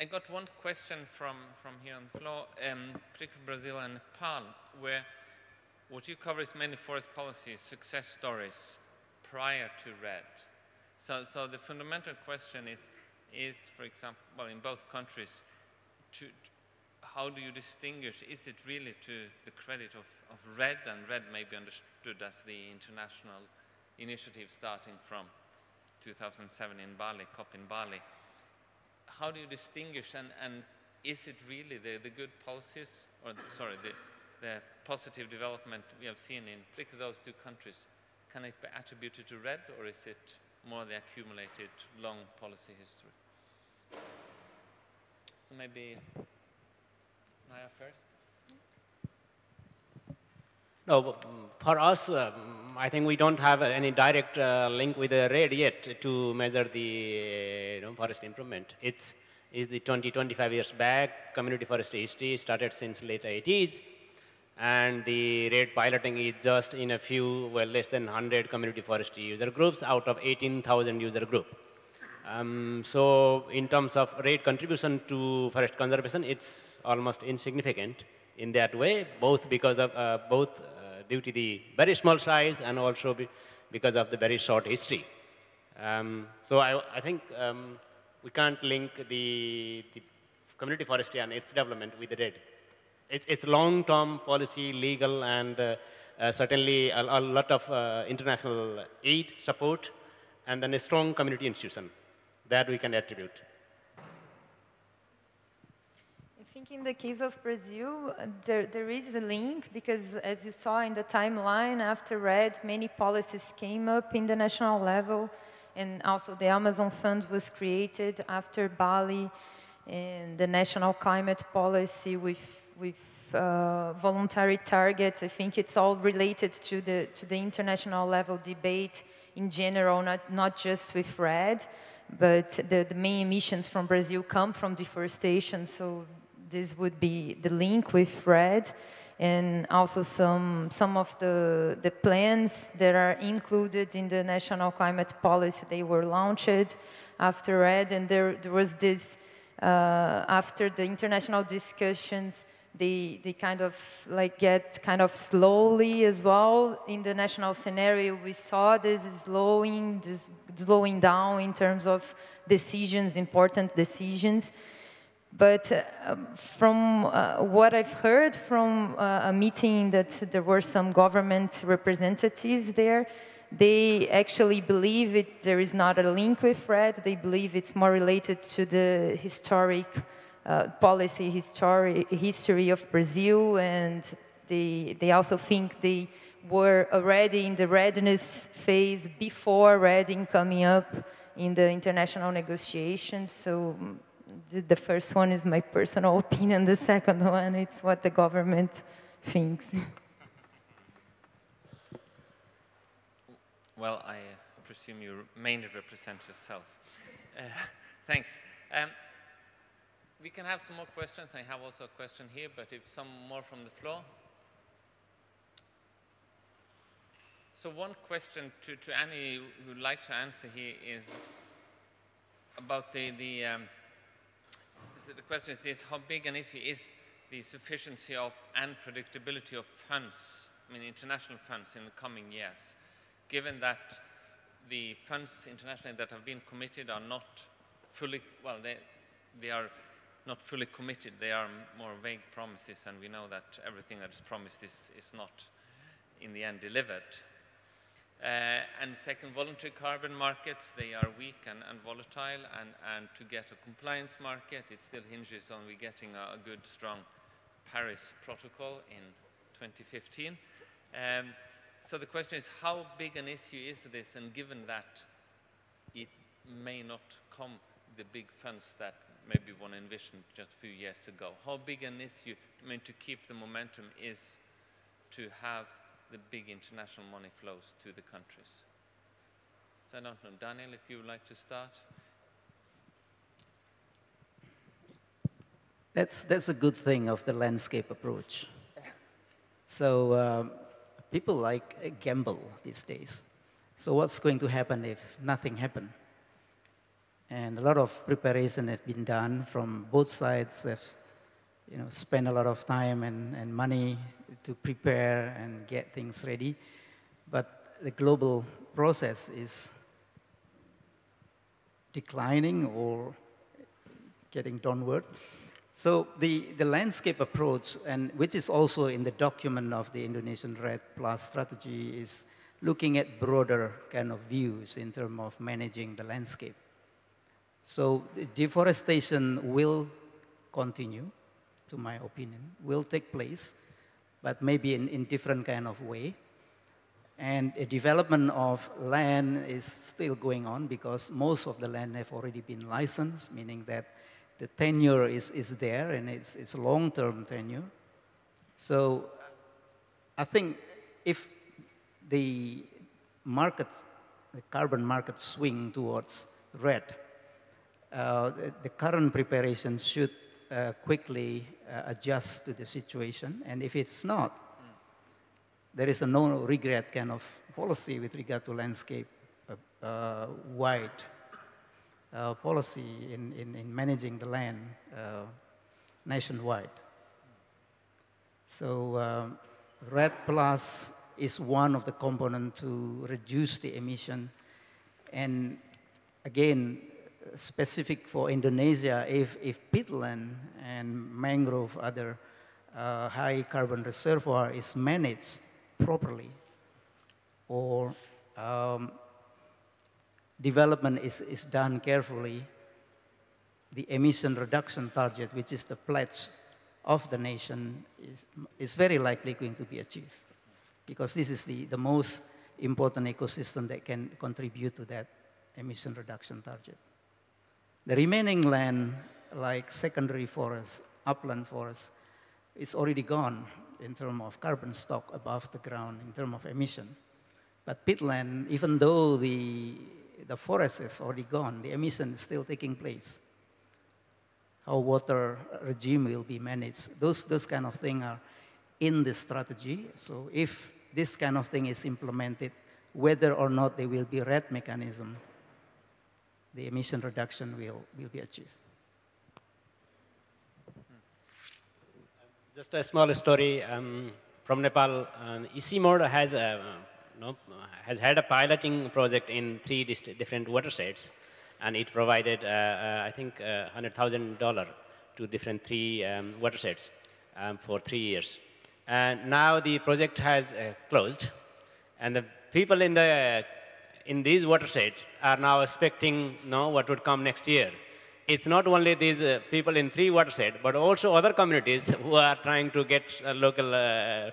I got one question from here on the floor, particularly Brazil and Nepal, where what you cover is many forest policies, success stories prior to REDD. So the fundamental question is, for example, well, in both countries, how do you distinguish? Is it really to the credit of REDD, and REDD may be understood as the international initiative starting from 2007 in Bali, COP in Bali. How do you distinguish, and is it really the good policies, or sorry, the positive development we have seen in particularly those two countries? Can it be attributed to REDD, or is it more the accumulated long policy history? So maybe Naya first. No, for us, I think we don't have any direct link with the REDD yet to measure the forest improvement. It's the 20-25 years back. Community forest history started since late 80s, and the REDD piloting is just in a few, well, less than 100 community forestry user groups out of 18,000 user group. So in terms of REDD contribution to forest conservation, it's almost insignificant in that way, both because of due to the very small size and also because of the very short history. So I think we can't link the community forestry and its development with the REDD. It's long-term policy, legal, and certainly a lot of international aid support, and then a strong community institution that we can attribute. I think in the case of Brazil, there is a link, because as you saw in the timeline after REDD, many policies came up in the national level, and also the Amazon Fund was created after Bali, and the national climate policy with voluntary targets. I think it's all related to the international level debate in general, not just with REDD, but the main emissions from Brazil come from deforestation, so this would be the link with REDD, and also some of the plans that are included in the national climate policy. They were launched after REDD, and there was this, after the international discussions, they kind of like get kind of slowly as well. In the national scenario, we saw this slowing down in terms of decisions, important decisions. But from what I've heard from a meeting that there were some government representatives there, they actually believe there is not a link with REDD. They believe it's more related to the historic policy history of Brazil, and they also think they were already in the readiness phase before REDD coming up in the international negotiations. So the first one is my personal opinion. The second one, it's what the government thinks. Well, I presume you mainly represent yourself. Thanks. We can have some more questions. I have also a question here, but if some more from the floor. So one question to Annie who'd like to answer here is about the question is this: how big an issue is the sufficiency of and predictability of funds, I mean international funds, in the coming years, given that the funds internationally that have been committed are not fully, well, they are not fully committed, they are more vague promises, and we know that everything that is promised is not in the end delivered. And second, voluntary carbon markets, they are weak and volatile, and to get a compliance market, it still hinges on we getting a good, strong Paris Protocol in 2015. So the question is, how big an issue is this, and given that it may not come the big funds that maybe one envisioned just a few years ago, how big an issue, I mean, to keep the momentum is to have the big international money flows to the countries. So I don't know, Daniel, if you would like to start? That's a good thing of the landscape approach. So people like a gamble these days. So what's going to happen if nothing happened? And a lot of preparation has been done from both sides. Have, you know, spent a lot of time and money to prepare and get things ready. But the global process is declining or getting downward. So the landscape approach, and which is also in the document of the Indonesian REDD+ strategy, is looking at broader kind of views in terms of managing the landscape. So deforestation will continue, to my opinion, will take place, but maybe in different kind of way. And the development of land is still going on because most of the land have already been licensed, meaning that the tenure is there and it's long-term tenure. So I think if the market, the carbon market swing towards red, the current preparation should quickly adjust to the situation. And if it's not, there is a no-regret kind of policy with regard to landscape-wide policy in managing the land nationwide. So REDD+ is one of the components to reduce the emission. And again, specific for Indonesia, if peatland and mangrove, other high carbon reservoir is managed properly, or development is done carefully, the emission reduction target, which is the pledge of the nation, is very likely going to be achieved, because this is the most important ecosystem that can contribute to that emission reduction target. The remaining land, like secondary forest, upland forest, is already gone in terms of carbon stock above the ground, in terms of emission. But peatland, even though the forest is already gone, the emission is still taking place. How water regime will be managed, those kind of things are in the strategy. So if this kind of thing is implemented, whether or not there will be REDD mechanism, the emission reduction will be achieved. Just a small story from Nepal. EC mode has had a piloting project in 3 different watersheds, and it provided, I think, $100,000 to different 3 watersheds for 3 years. And now the project has closed, and the people in these watersheds are now expecting what would come next year. It's not only these people in 3 watersheds, but also other communities who are trying to get local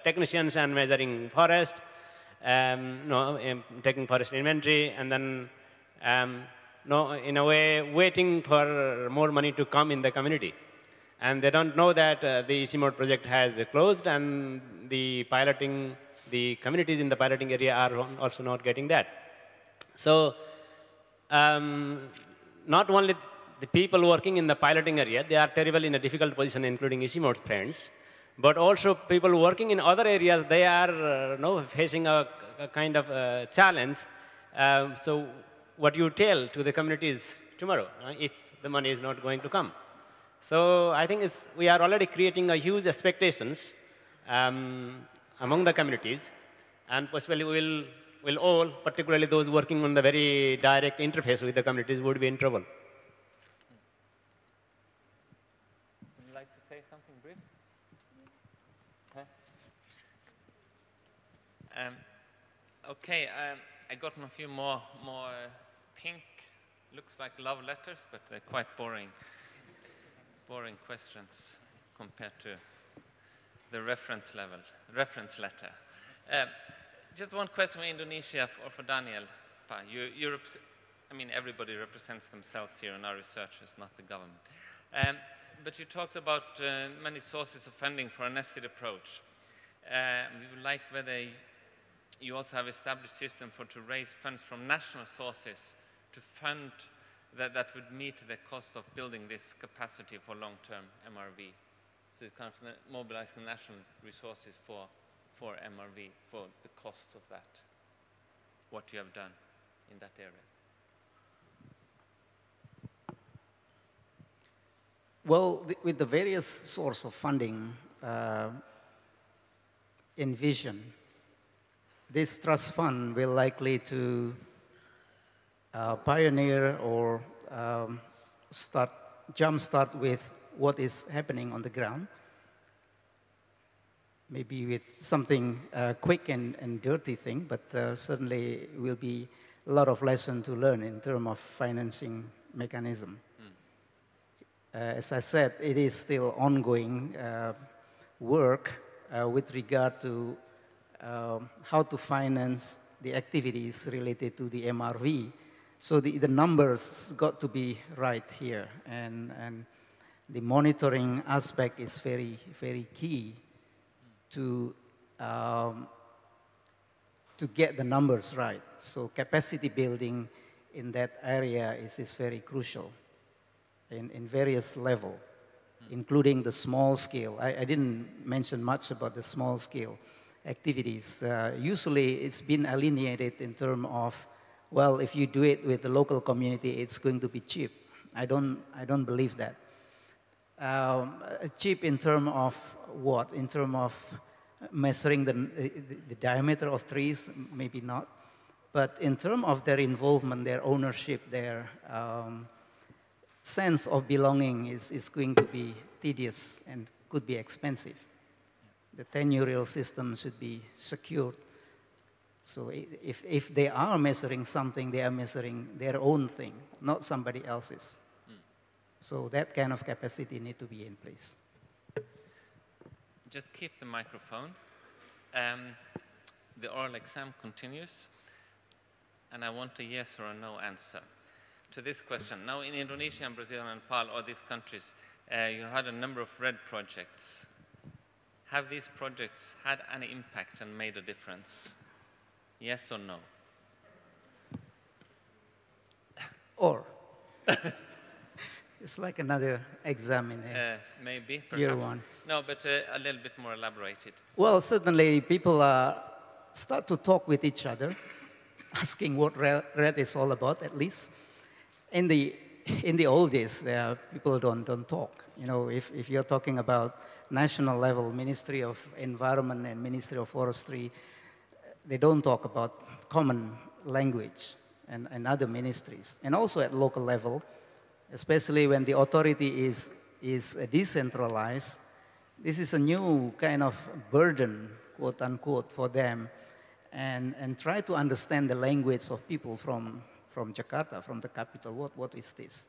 technicians and measuring forest, taking forest inventory, and then, in a way, waiting for more money to come in the community. And they don't know that the ECMOD project has closed, and the communities in the piloting area are also not getting that. So, not only the people working in the piloting area, they are terribly in a difficult position, including ECMOD's friends. But also people working in other areas, they are facing a kind of challenge. So what you tell to the communities tomorrow, if the money is not going to come. So I think we are already creating a huge expectations among the communities. And possibly we'll all, particularly those working on the very direct interface with the communities, would be in trouble. Okay, I got a few more pink, looks like love letters, but they're quite boring, boring questions compared to the reference letter. Just one question for Indonesia, or for Daniel. Europe's, I mean, everybody represents themselves here in our researchers, not the government. But you talked about many sources of funding for a nested approach. We would like whether you also have established system to raise funds from national sources to fund that would meet the cost of building this capacity for long-term MRV. So it's kind of mobilizing national resources for for MRV, for the costs of that, what you have done in that area? Well, with the various source of funding envision, this trust fund will likely to pioneer or jumpstart with what is happening on the ground, maybe with something quick and dirty thing, but certainly will be a lot of lesson to learn in terms of financing mechanism. As I said, it is still ongoing work with regard to how to finance the activities related to the MRV. So the numbers got to be right here, and the monitoring aspect is very, very key to get the numbers right. So capacity building in that area is very crucial. In various level, including the small scale. I didn't mention much about the small scale activities. Usually it's been alienated in terms of, well, if you do it with the local community, it's going to be cheap. I don't believe that. Cheap in terms of what? In terms of measuring the diameter of trees, maybe not. But in terms of their involvement, their ownership, their sense of belonging is going to be tedious and could be expensive. The tenurial system should be secured. So if they are measuring something, they are measuring their own thing, not somebody else's. So that kind of capacity need to be in place. Just keep the microphone. The oral exam continues, and I want a yes or a no answer to this question. Now in Indonesia and Brazil and Nepal, all these countries, you had a number of REDD projects. Have these projects had an impact and made a difference? Yes or no? Or. It's like another exam in here. Maybe, perhaps. Year one. No, but a little bit more elaborated. Well, certainly people start to talk with each other, asking what REDD is all about, at least. In the old days, people don't talk. You know, if you're talking about national level, Ministry of Environment and Ministry of Forestry, they don't talk about common language and other ministries. And also at local level, especially when the authority is decentralized, this is a new kind of burden, quote unquote, for them, and try to understand the language of people from Jakarta, from the capital. What is this?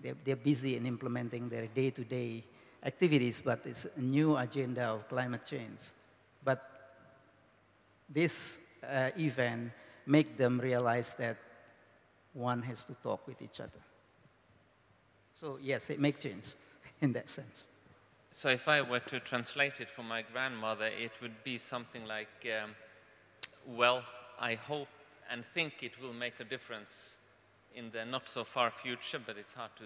They're busy in implementing their day-to-day activities, but it's a new agenda of climate change. But this event make them realize that one has to talk with each other. So yes, it makes change in that sense. So if I were to translate it for my grandmother, it would be something like, well, I hope and think it will make a difference in the not-so-far future, but it's hard to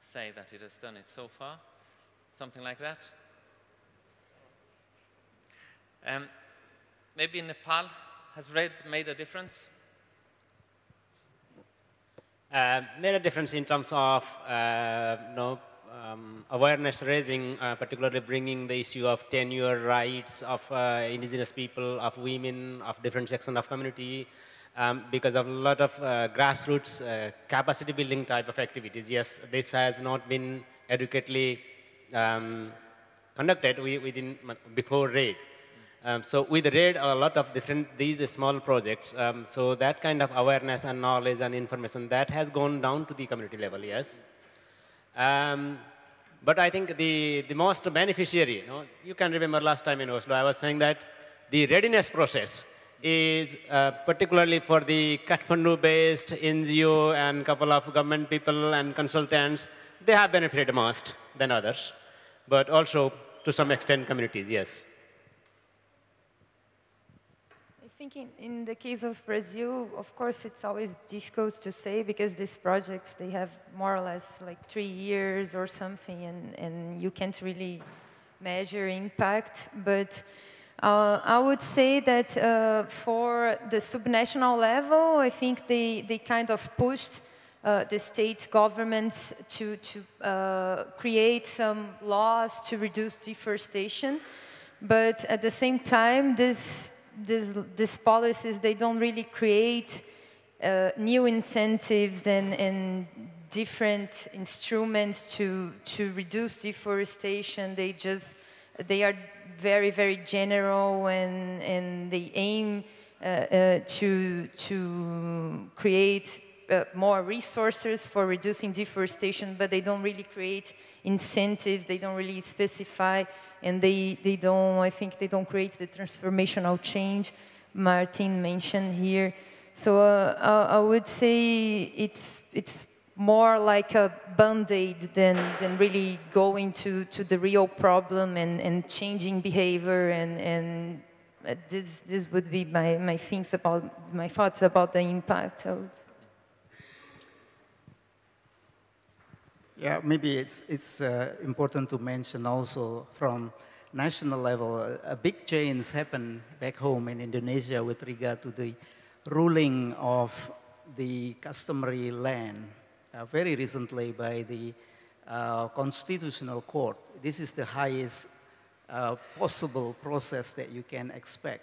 say that it has done it so far. Something like that. Maybe Nepal, has REDD made a difference? Made a difference in terms of awareness raising, particularly bringing the issue of tenure rights of indigenous people, of women, of different sections of community, because of a lot of grassroots capacity building type of activities. Yes, this has not been adequately conducted before REDD. So with REDD, a lot of these small projects, so that kind of awareness and knowledge and information, that has gone down to the community level, yes. But I think the most beneficiary, you know, you can remember last time in Oslo, I was saying that the readiness process is particularly for the Kathmandu-based NGO and couple of government people and consultants, they have benefited most than others, but also to some extent communities, yes. I think in the case of Brazil, of course, it's always difficult to say because these projects, they have more or less like 3 years or something, and you can't really measure impact. But I would say that for the subnational level, I think they kind of pushed the state governments to create some laws to reduce deforestation. But at the same time, these policies, they don't really create new incentives and different instruments to reduce deforestation. They are very, very general, and they aim to create more resources for reducing deforestation, but they don't really create incentives, they don't really specify, and I think they don't create the transformational change Martin mentioned here. So I would say it's more like a band-aid than really going to the real problem and changing behavior, and this would be my thoughts about the impact. Yeah, maybe it's important to mention also from national level, a big change happened back home in Indonesia with regard to the ruling of the customary land very recently by the Constitutional Court. This is the highest possible process that you can expect.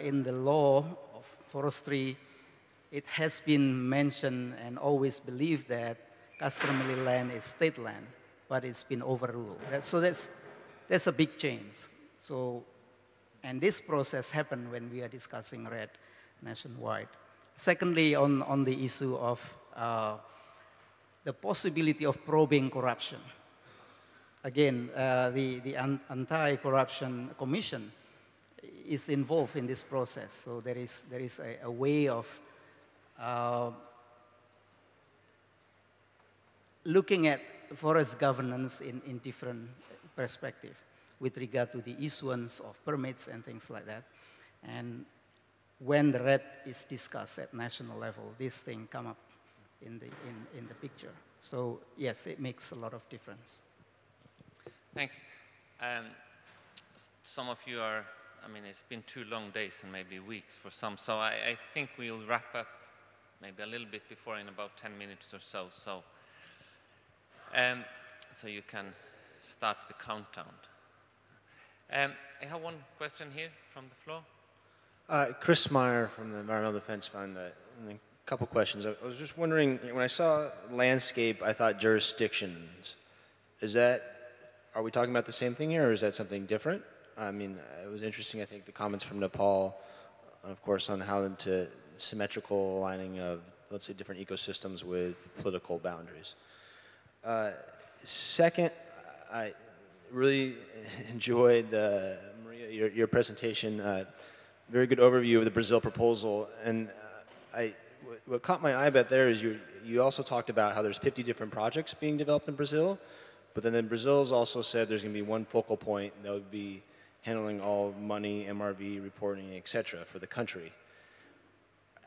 In the law of forestry, it has been mentioned and always believed that customary land is state land, but it's been overruled. So that's a big change. So, and this process happened when we are discussing REDD nationwide. Secondly, on the issue of the possibility of probing corruption. Again, the Anti-Corruption Commission is involved in this process. So there is a way of looking at forest governance in different perspective with regard to the issuance of permits and things like that. And when the REDD is discussed at national level, this thing come up in the picture. So yes, it makes a lot of difference. Thanks. Some of you are, I mean, it's been 2 long days and maybe weeks for some, so I think we'll wrap up maybe a little bit before in about 10 minutes or so. So you can start the countdown. I have one question here from the floor. Chris Meyer from the Environmental Defense Fund. A couple questions. I was just wondering, when I saw landscape, I thought jurisdictions. Are we talking about the same thing here, or is that something different? I mean, it was interesting, I think, the comments from Nepal, of course, on how to symmetrical aligning of, let's say, different ecosystems with political boundaries. Second, I really enjoyed, Maria, your presentation. Very good overview of the Brazil proposal, and what caught my eye about there is you also talked about how there's 50 different projects being developed in Brazil, but then Brazil's also said there's going to be one focal point that would be handling all money, MRV, reporting, etc. for the country.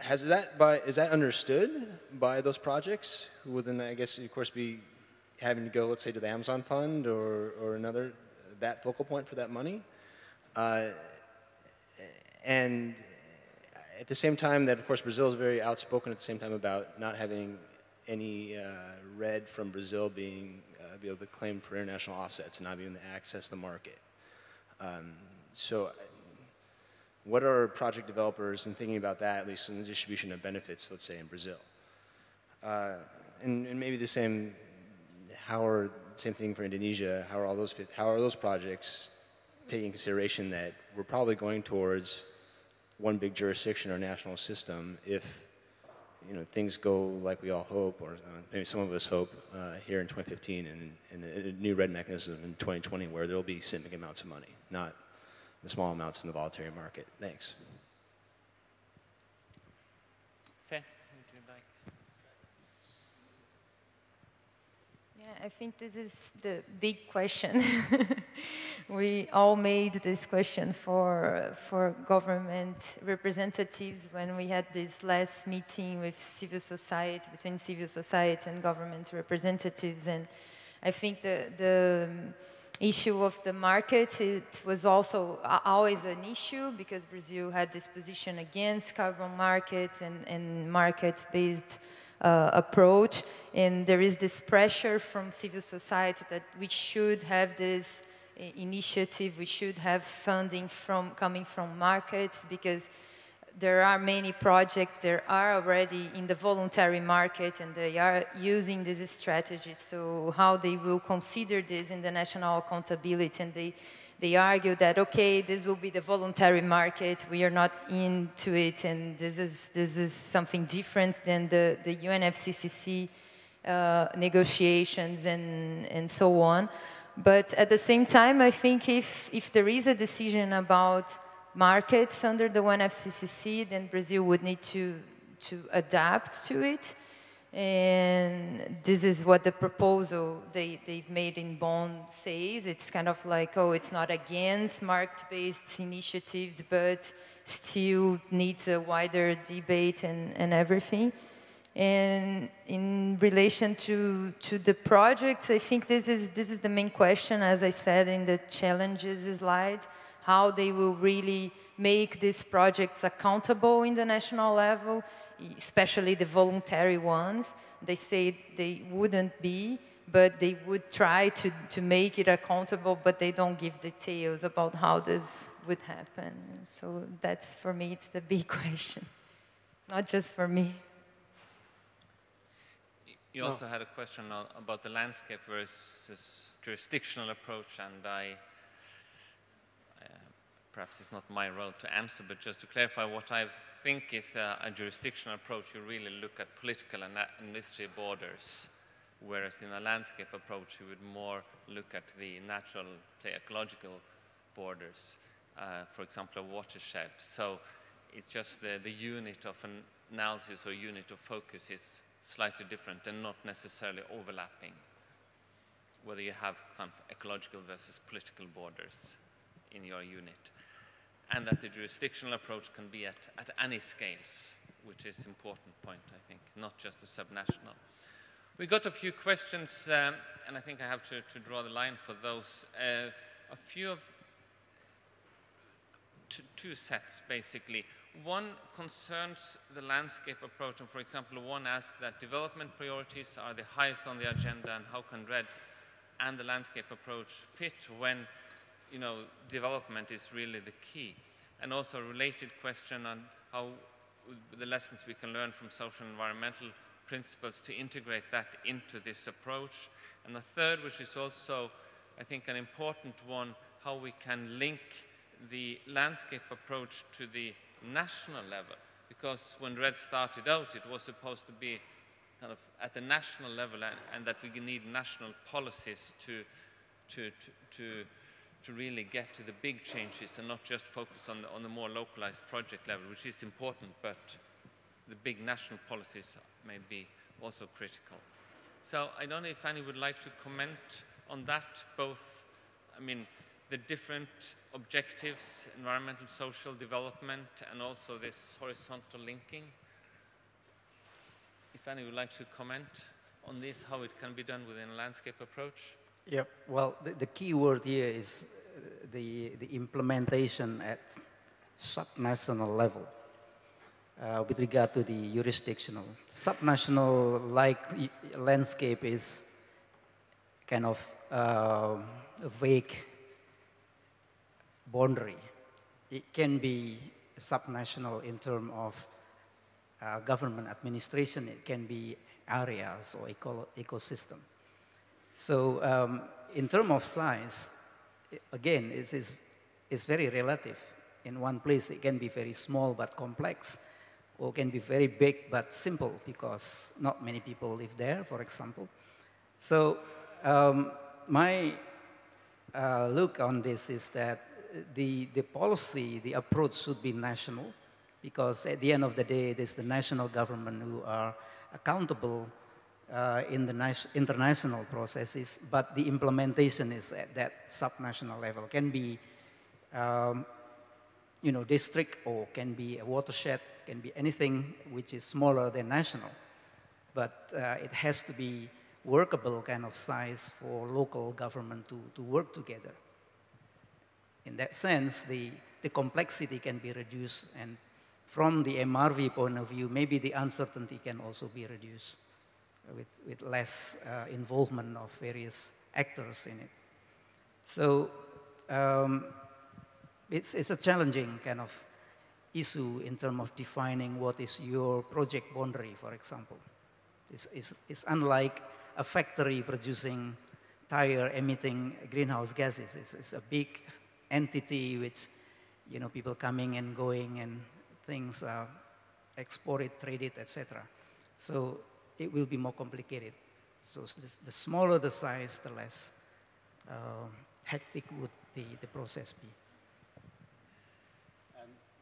Is that understood by those projects? Who would then, I guess, of course, be having to go, let's say, to the Amazon Fund or another, that focal point for that money? And at the same time that, of course, Brazil is very outspoken at the same time about not having any REDD from Brazil be able to claim for international offsets and not being able to access the market. So what are project developers in thinking about that, at least in the distribution of benefits, let's say, in Brazil? And maybe the same, same thing for Indonesia, how are those projects taking consideration that we're probably going towards one big jurisdiction or national system if, you know, things go like we all hope, or maybe some of us hope, here in 2015 and a new REDD mechanism in 2020 where there'll be significant amounts of money, not the small amounts in the voluntary market. Thanks. Okay. I think this is the big question. We all made this question for government representatives when we had this last meeting with civil society, between civil society and government representatives. And I think the issue of the market. It was also always an issue because Brazil had this position against carbon markets and markets-based approach. And there is this pressure from civil society that we should have this initiative, we should have funding from coming from markets, because there are many projects that are already in the voluntary market and they are using this strategy. So how they will consider this in the national accountability, and they argue that, okay, this will be the voluntary market, we are not into it, and this is something different than the UNFCCC negotiations and so on. But at the same time, I think if there is a decision about markets under the UNFCCC, then Brazil would need to adapt to it. And this is what the proposal they've made in Bonn says. It's kind of like, oh, it's not against market-based initiatives, but still needs a wider debate and everything. And in relation to the projects, I think this is the main question, as I said in the challenges slide, how they will really make these projects accountable in the national level, especially the voluntary ones. They say they wouldn't be, but they would try to make it accountable, but they don't give details about how this would happen. So that's, for me, it's the big question, not just for me. You also had a question about the landscape versus jurisdictional approach, and perhaps it's not my role to answer, but just to clarify, what I think is a jurisdictional approach, you really look at political and administrative borders, whereas in a landscape approach, you would more look at the natural, say, ecological borders, for example, a watershed. So it's just the unit of an analysis or unit of focus is slightly different and not necessarily overlapping, whether you have kind of ecological versus political borders in your unit. And that the jurisdictional approach can be at any scales, which is an important point, I think, not just the subnational. We got a few questions, and I think I have to draw the line for those. A few of two sets, basically. One concerns the landscape approach, and for example, one asked that development priorities are the highest on the agenda, and how can REDD and the landscape approach fit when, you know, development is really the key. And also a related question on how the lessons we can learn from social and environmental principles to integrate that into this approach. And the third, which is also, I think, an important one, how we can link the landscape approach to the national level. Because when REDD started out, it was supposed to be kind of at the national level, and that we need national policies to really get to the big changes and not just focus on the more localized project level, which is important, but the big national policies may be also critical. So I don't know if Annie would like to comment on that, both, I mean, the different objectives, environmental, social development, and also this horizontal linking. If Annie would like to comment on this, how it can be done within a landscape approach. Yeah, well, the key word here is the implementation at subnational level with regard to the jurisdictional. Subnational, like landscape, is kind of a vague boundary. It can be subnational in terms of government administration. It can be areas or ecosystem. So in terms of size, again, it's very relative. In one place, it can be very small but complex, or can be very big but simple because not many people live there, for example. So my look on this is that the policy, the approach should be national, because at the end of the day, it is the national government who are accountable in the international processes, but the implementation is at that subnational level. Can be, you know, district, or can be a watershed, can be anything which is smaller than national. But it has to be workable kind of size for local government to work together. In that sense, the complexity can be reduced, and from the MRV point of view, maybe the uncertainty can also be reduced with less involvement of various actors in it. So it's a challenging kind of issue in terms of defining what is your project boundary, for example. It's unlike a factory producing tire emitting greenhouse gases. It's a big entity which, you know, people coming and going and things are exported, traded, etc. So it will be more complicated. So the smaller the size, the less hectic would the process be.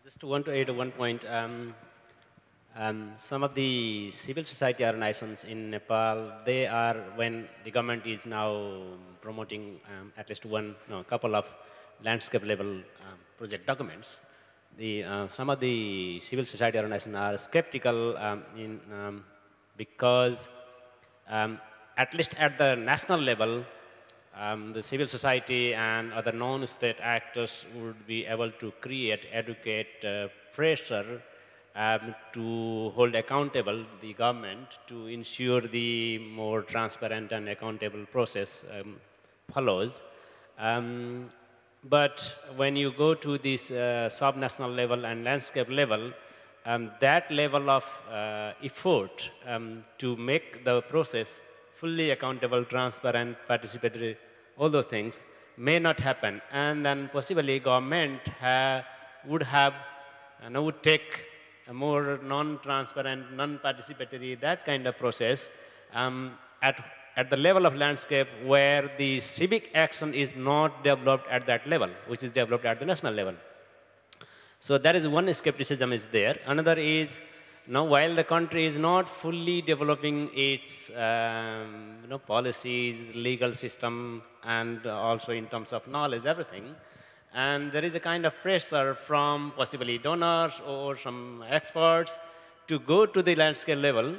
Just want to add one point. Some of the civil society organizations in Nepal, they are, when the government is now promoting at least one, no, couple of landscape level project documents, the, some of the civil society organizations are skeptical because at least at the national level, the civil society and other non-state actors would be able to create, educate, pressure to hold accountable the government to ensure the more transparent and accountable process follows. But when you go to this sub-national level and landscape level, that level of effort to make the process fully accountable, transparent, participatory, all those things may not happen. And then possibly government would take a more non-transparent, non-participatory, that kind of process at the level of landscape where the civic action is not developed at that level, which is developed at the national level. So that is one skepticism is there. Another is, now, while the country is not fully developing its you know, policies, legal system, and also in terms of knowledge, everything, and there is a kind of pressure from possibly donors or some experts to go to the landscape level.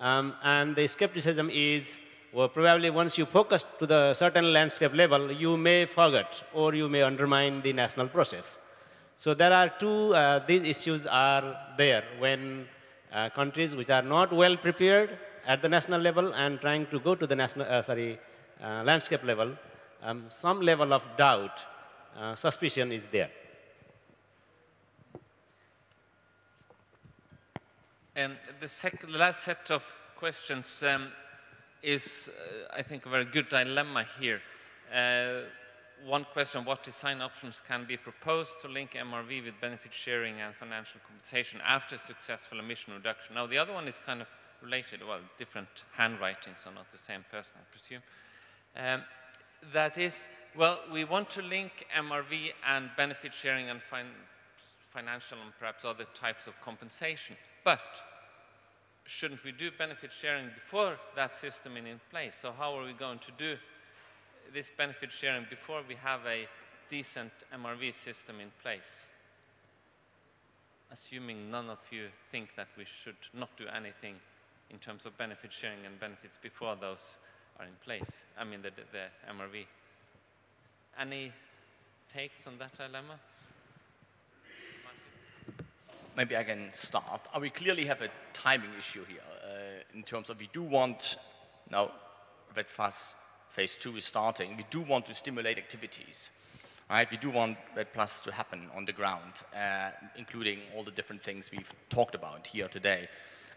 And the skepticism is, well, probably once you focus to the certain landscape level, you may forget or you may undermine the national process. So there are two, these issues are there when countries which are not well prepared at the national level and trying to go to the national, landscape level, some level of doubt, suspicion is there. And the last set of questions is, I think, a very good dilemma here. One question, what design options can be proposed to link MRV with benefit sharing and financial compensation after successful emission reduction? Now, the other one is kind of related, well, different handwritings are not the same person, I presume. That is, well, we want to link MRV and benefit sharing and financial and perhaps other types of compensation. But shouldn't we do benefit sharing before that system is in place? So how are we going to do this benefit sharing before we have a decent MRV system in place? Assuming none of you think that we should not do anything in terms of benefit sharing and benefits before those are in place, I mean the MRV. Any takes on that dilemma? Martin? Maybe I can start. We clearly have a timing issue here in terms of we do want, now REDD+ phase 2 is starting, we do want to stimulate activities, right? We do want REDD+ to happen on the ground, including all the different things we've talked about here today.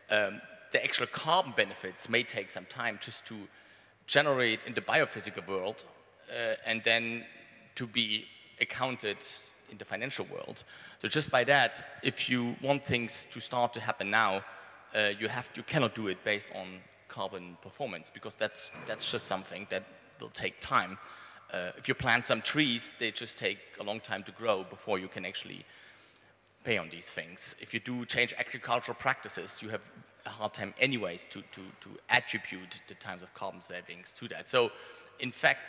The actual carbon benefits may take some time just to generate in the biophysical world and then to be accounted in the financial world. So just by that, if you want things to start to happen now, you cannot do it based on carbon performance, because that's just something that will take time. If you plant some trees, they just take a long time to grow before you can actually pay on these things. If you do change agricultural practices, you have a hard time anyways to attribute the times of carbon savings to that. So in fact,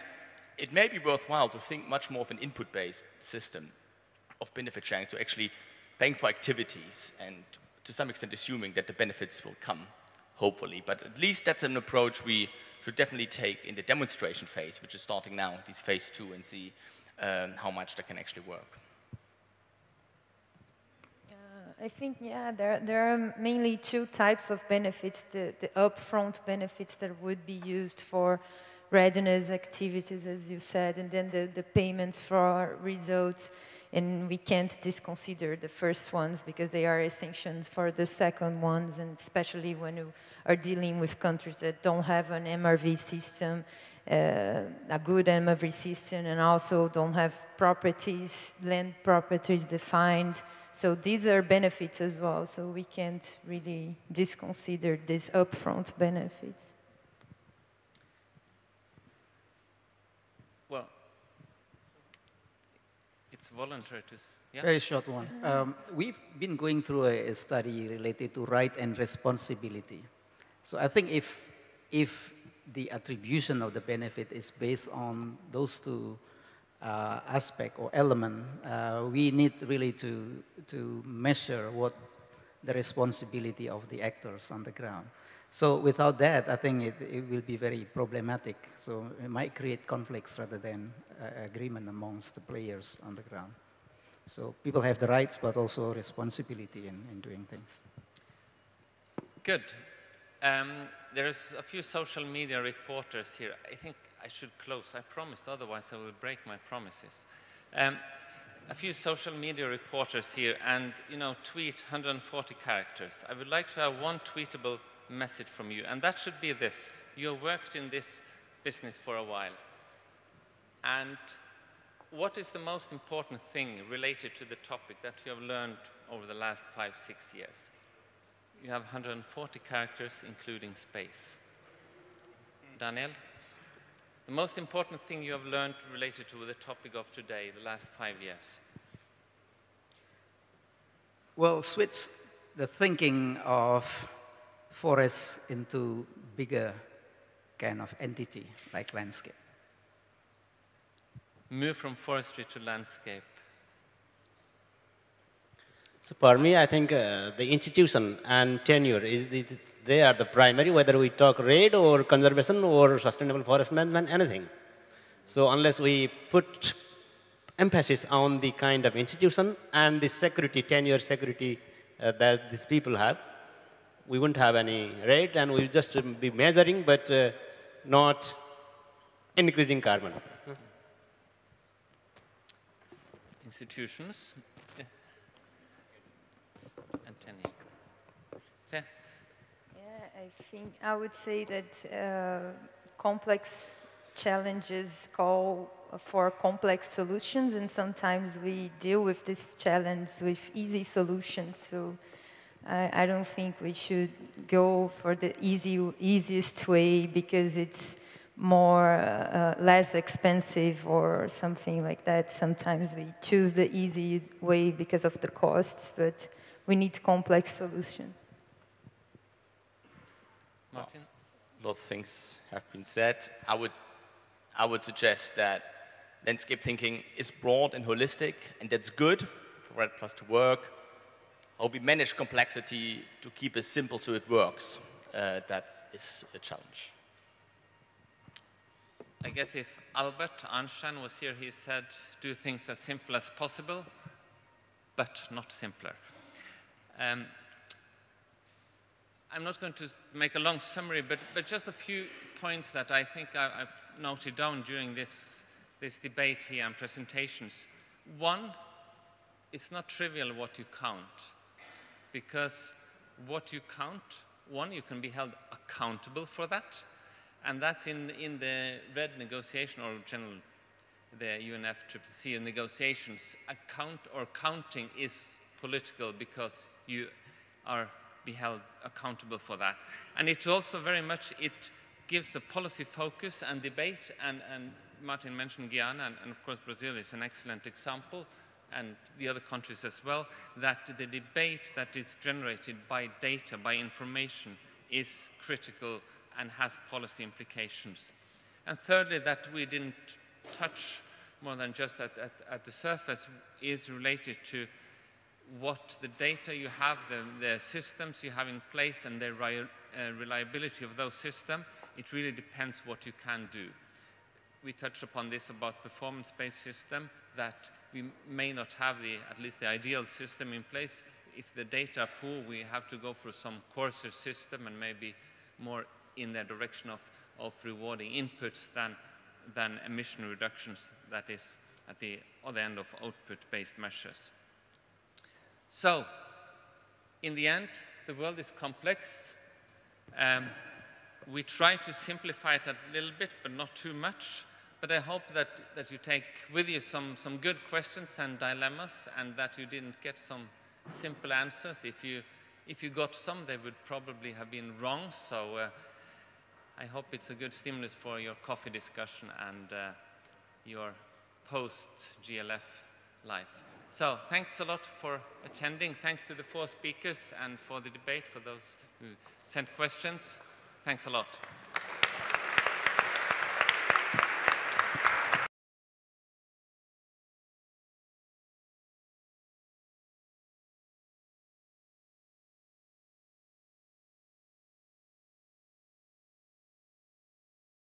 it may be worthwhile to think much more of an input-based system of benefit sharing, to actually paying for activities and to some extent assuming that the benefits will come hopefully. But at least that's an approach we should definitely take in the demonstration phase, which is starting now, this phase two, and see how much that can actually work. I think, yeah, there are mainly two types of benefits, the upfront benefits that would be used for readiness activities, as you said, and then the payments for results. And we can't disconsider the first ones because they are essential for the second ones, and especially when you are dealing with countries that don't have an MRV system, a good MRV system, and also don't have properties, land properties defined. So these are benefits as well, so we can't really disconsider these upfront benefits. It's voluntary to... Yeah? Very short one. We've been going through a study related to right and responsibility. So I think if the attribution of the benefit is based on those two aspects or elements, we need really to measure what the responsibility of the actors on the ground. So without that, I think it will be very problematic. So it might create conflicts rather than agreement amongst the players on the ground. So people have the rights, but also responsibility in doing things. Good. There's a few social media reporters here. I think I should close. I promised, otherwise I will break my promises. A few social media reporters here, and you know, tweet 140 characters. I would like to have one tweetable message from you, and that should be this: you have worked in this business for a while, and what is the most important thing related to the topic that you have learned over the last 5-6 years? You have 140 characters, including space. Daniel, the most important thing you have learned related to the topic of today, the last 5 years? Well, switch the thinking of forests into bigger kind of entity, like landscape. Move from forestry to landscape. So for me, I think the institution and tenure, they are the primary, whether we talk REDD or conservation or sustainable forest management, anything. So unless we put emphasis on the kind of institution and the security, tenure security that these people have, we won't have any rate, and we'll just be measuring, but not increasing carbon. Institutions. Yeah. Anthony. Yeah. Yeah, I think I would say that complex challenges call for complex solutions, and sometimes we deal with this challenge with easy solutions. So I don't think we should go for the easiest way because it's more less expensive or something like that. Sometimes we choose the easy way because of the costs, but we need complex solutions. Martin? Lots of things have been said. I would suggest that landscape thinking is broad and holistic, and that's good for REDD+ to work. How we manage complexity to keep it simple so it works, that is a challenge. I guess if Albert Einstein was here, he said, do things as simple as possible, but not simpler. I'm not going to make a long summary, but just a few points that I think I've noted down during this debate here and presentations. One, it's not trivial what you count. Because what you count, one, you can be held accountable for that, and that's in the REDD negotiation or general, the UNFCCC negotiations. Account or counting is political because you are be held accountable for that. And it's also very much, it gives a policy focus and debate, and Martin mentioned Guyana, and of course Brazil is an excellent example, and the other countries as well, that the debate that is generated by data, by information, is critical and has policy implications. And thirdly, that we didn't touch more than just at the surface, is related to what the data you have, the systems you have in place, and their reliability of those systems, it really depends what you can do. We touched upon this about performance-based system, that we may not have the, at least the ideal system in place. If the data are poor, we have to go for some coarser system and maybe more in the direction of rewarding inputs than emission reductions, that is at the other end of output-based measures. So, in the end, the world is complex. We try to simplify it a little bit, but not too much. But I hope that you take with you some good questions and dilemmas, and that you didn't get some simple answers. If you got some, they would probably have been wrong. So I hope it's a good stimulus for your coffee discussion and your post-GLF life. So thanks a lot for attending. Thanks to the four speakers and for the debate, for those who sent questions. Thanks a lot.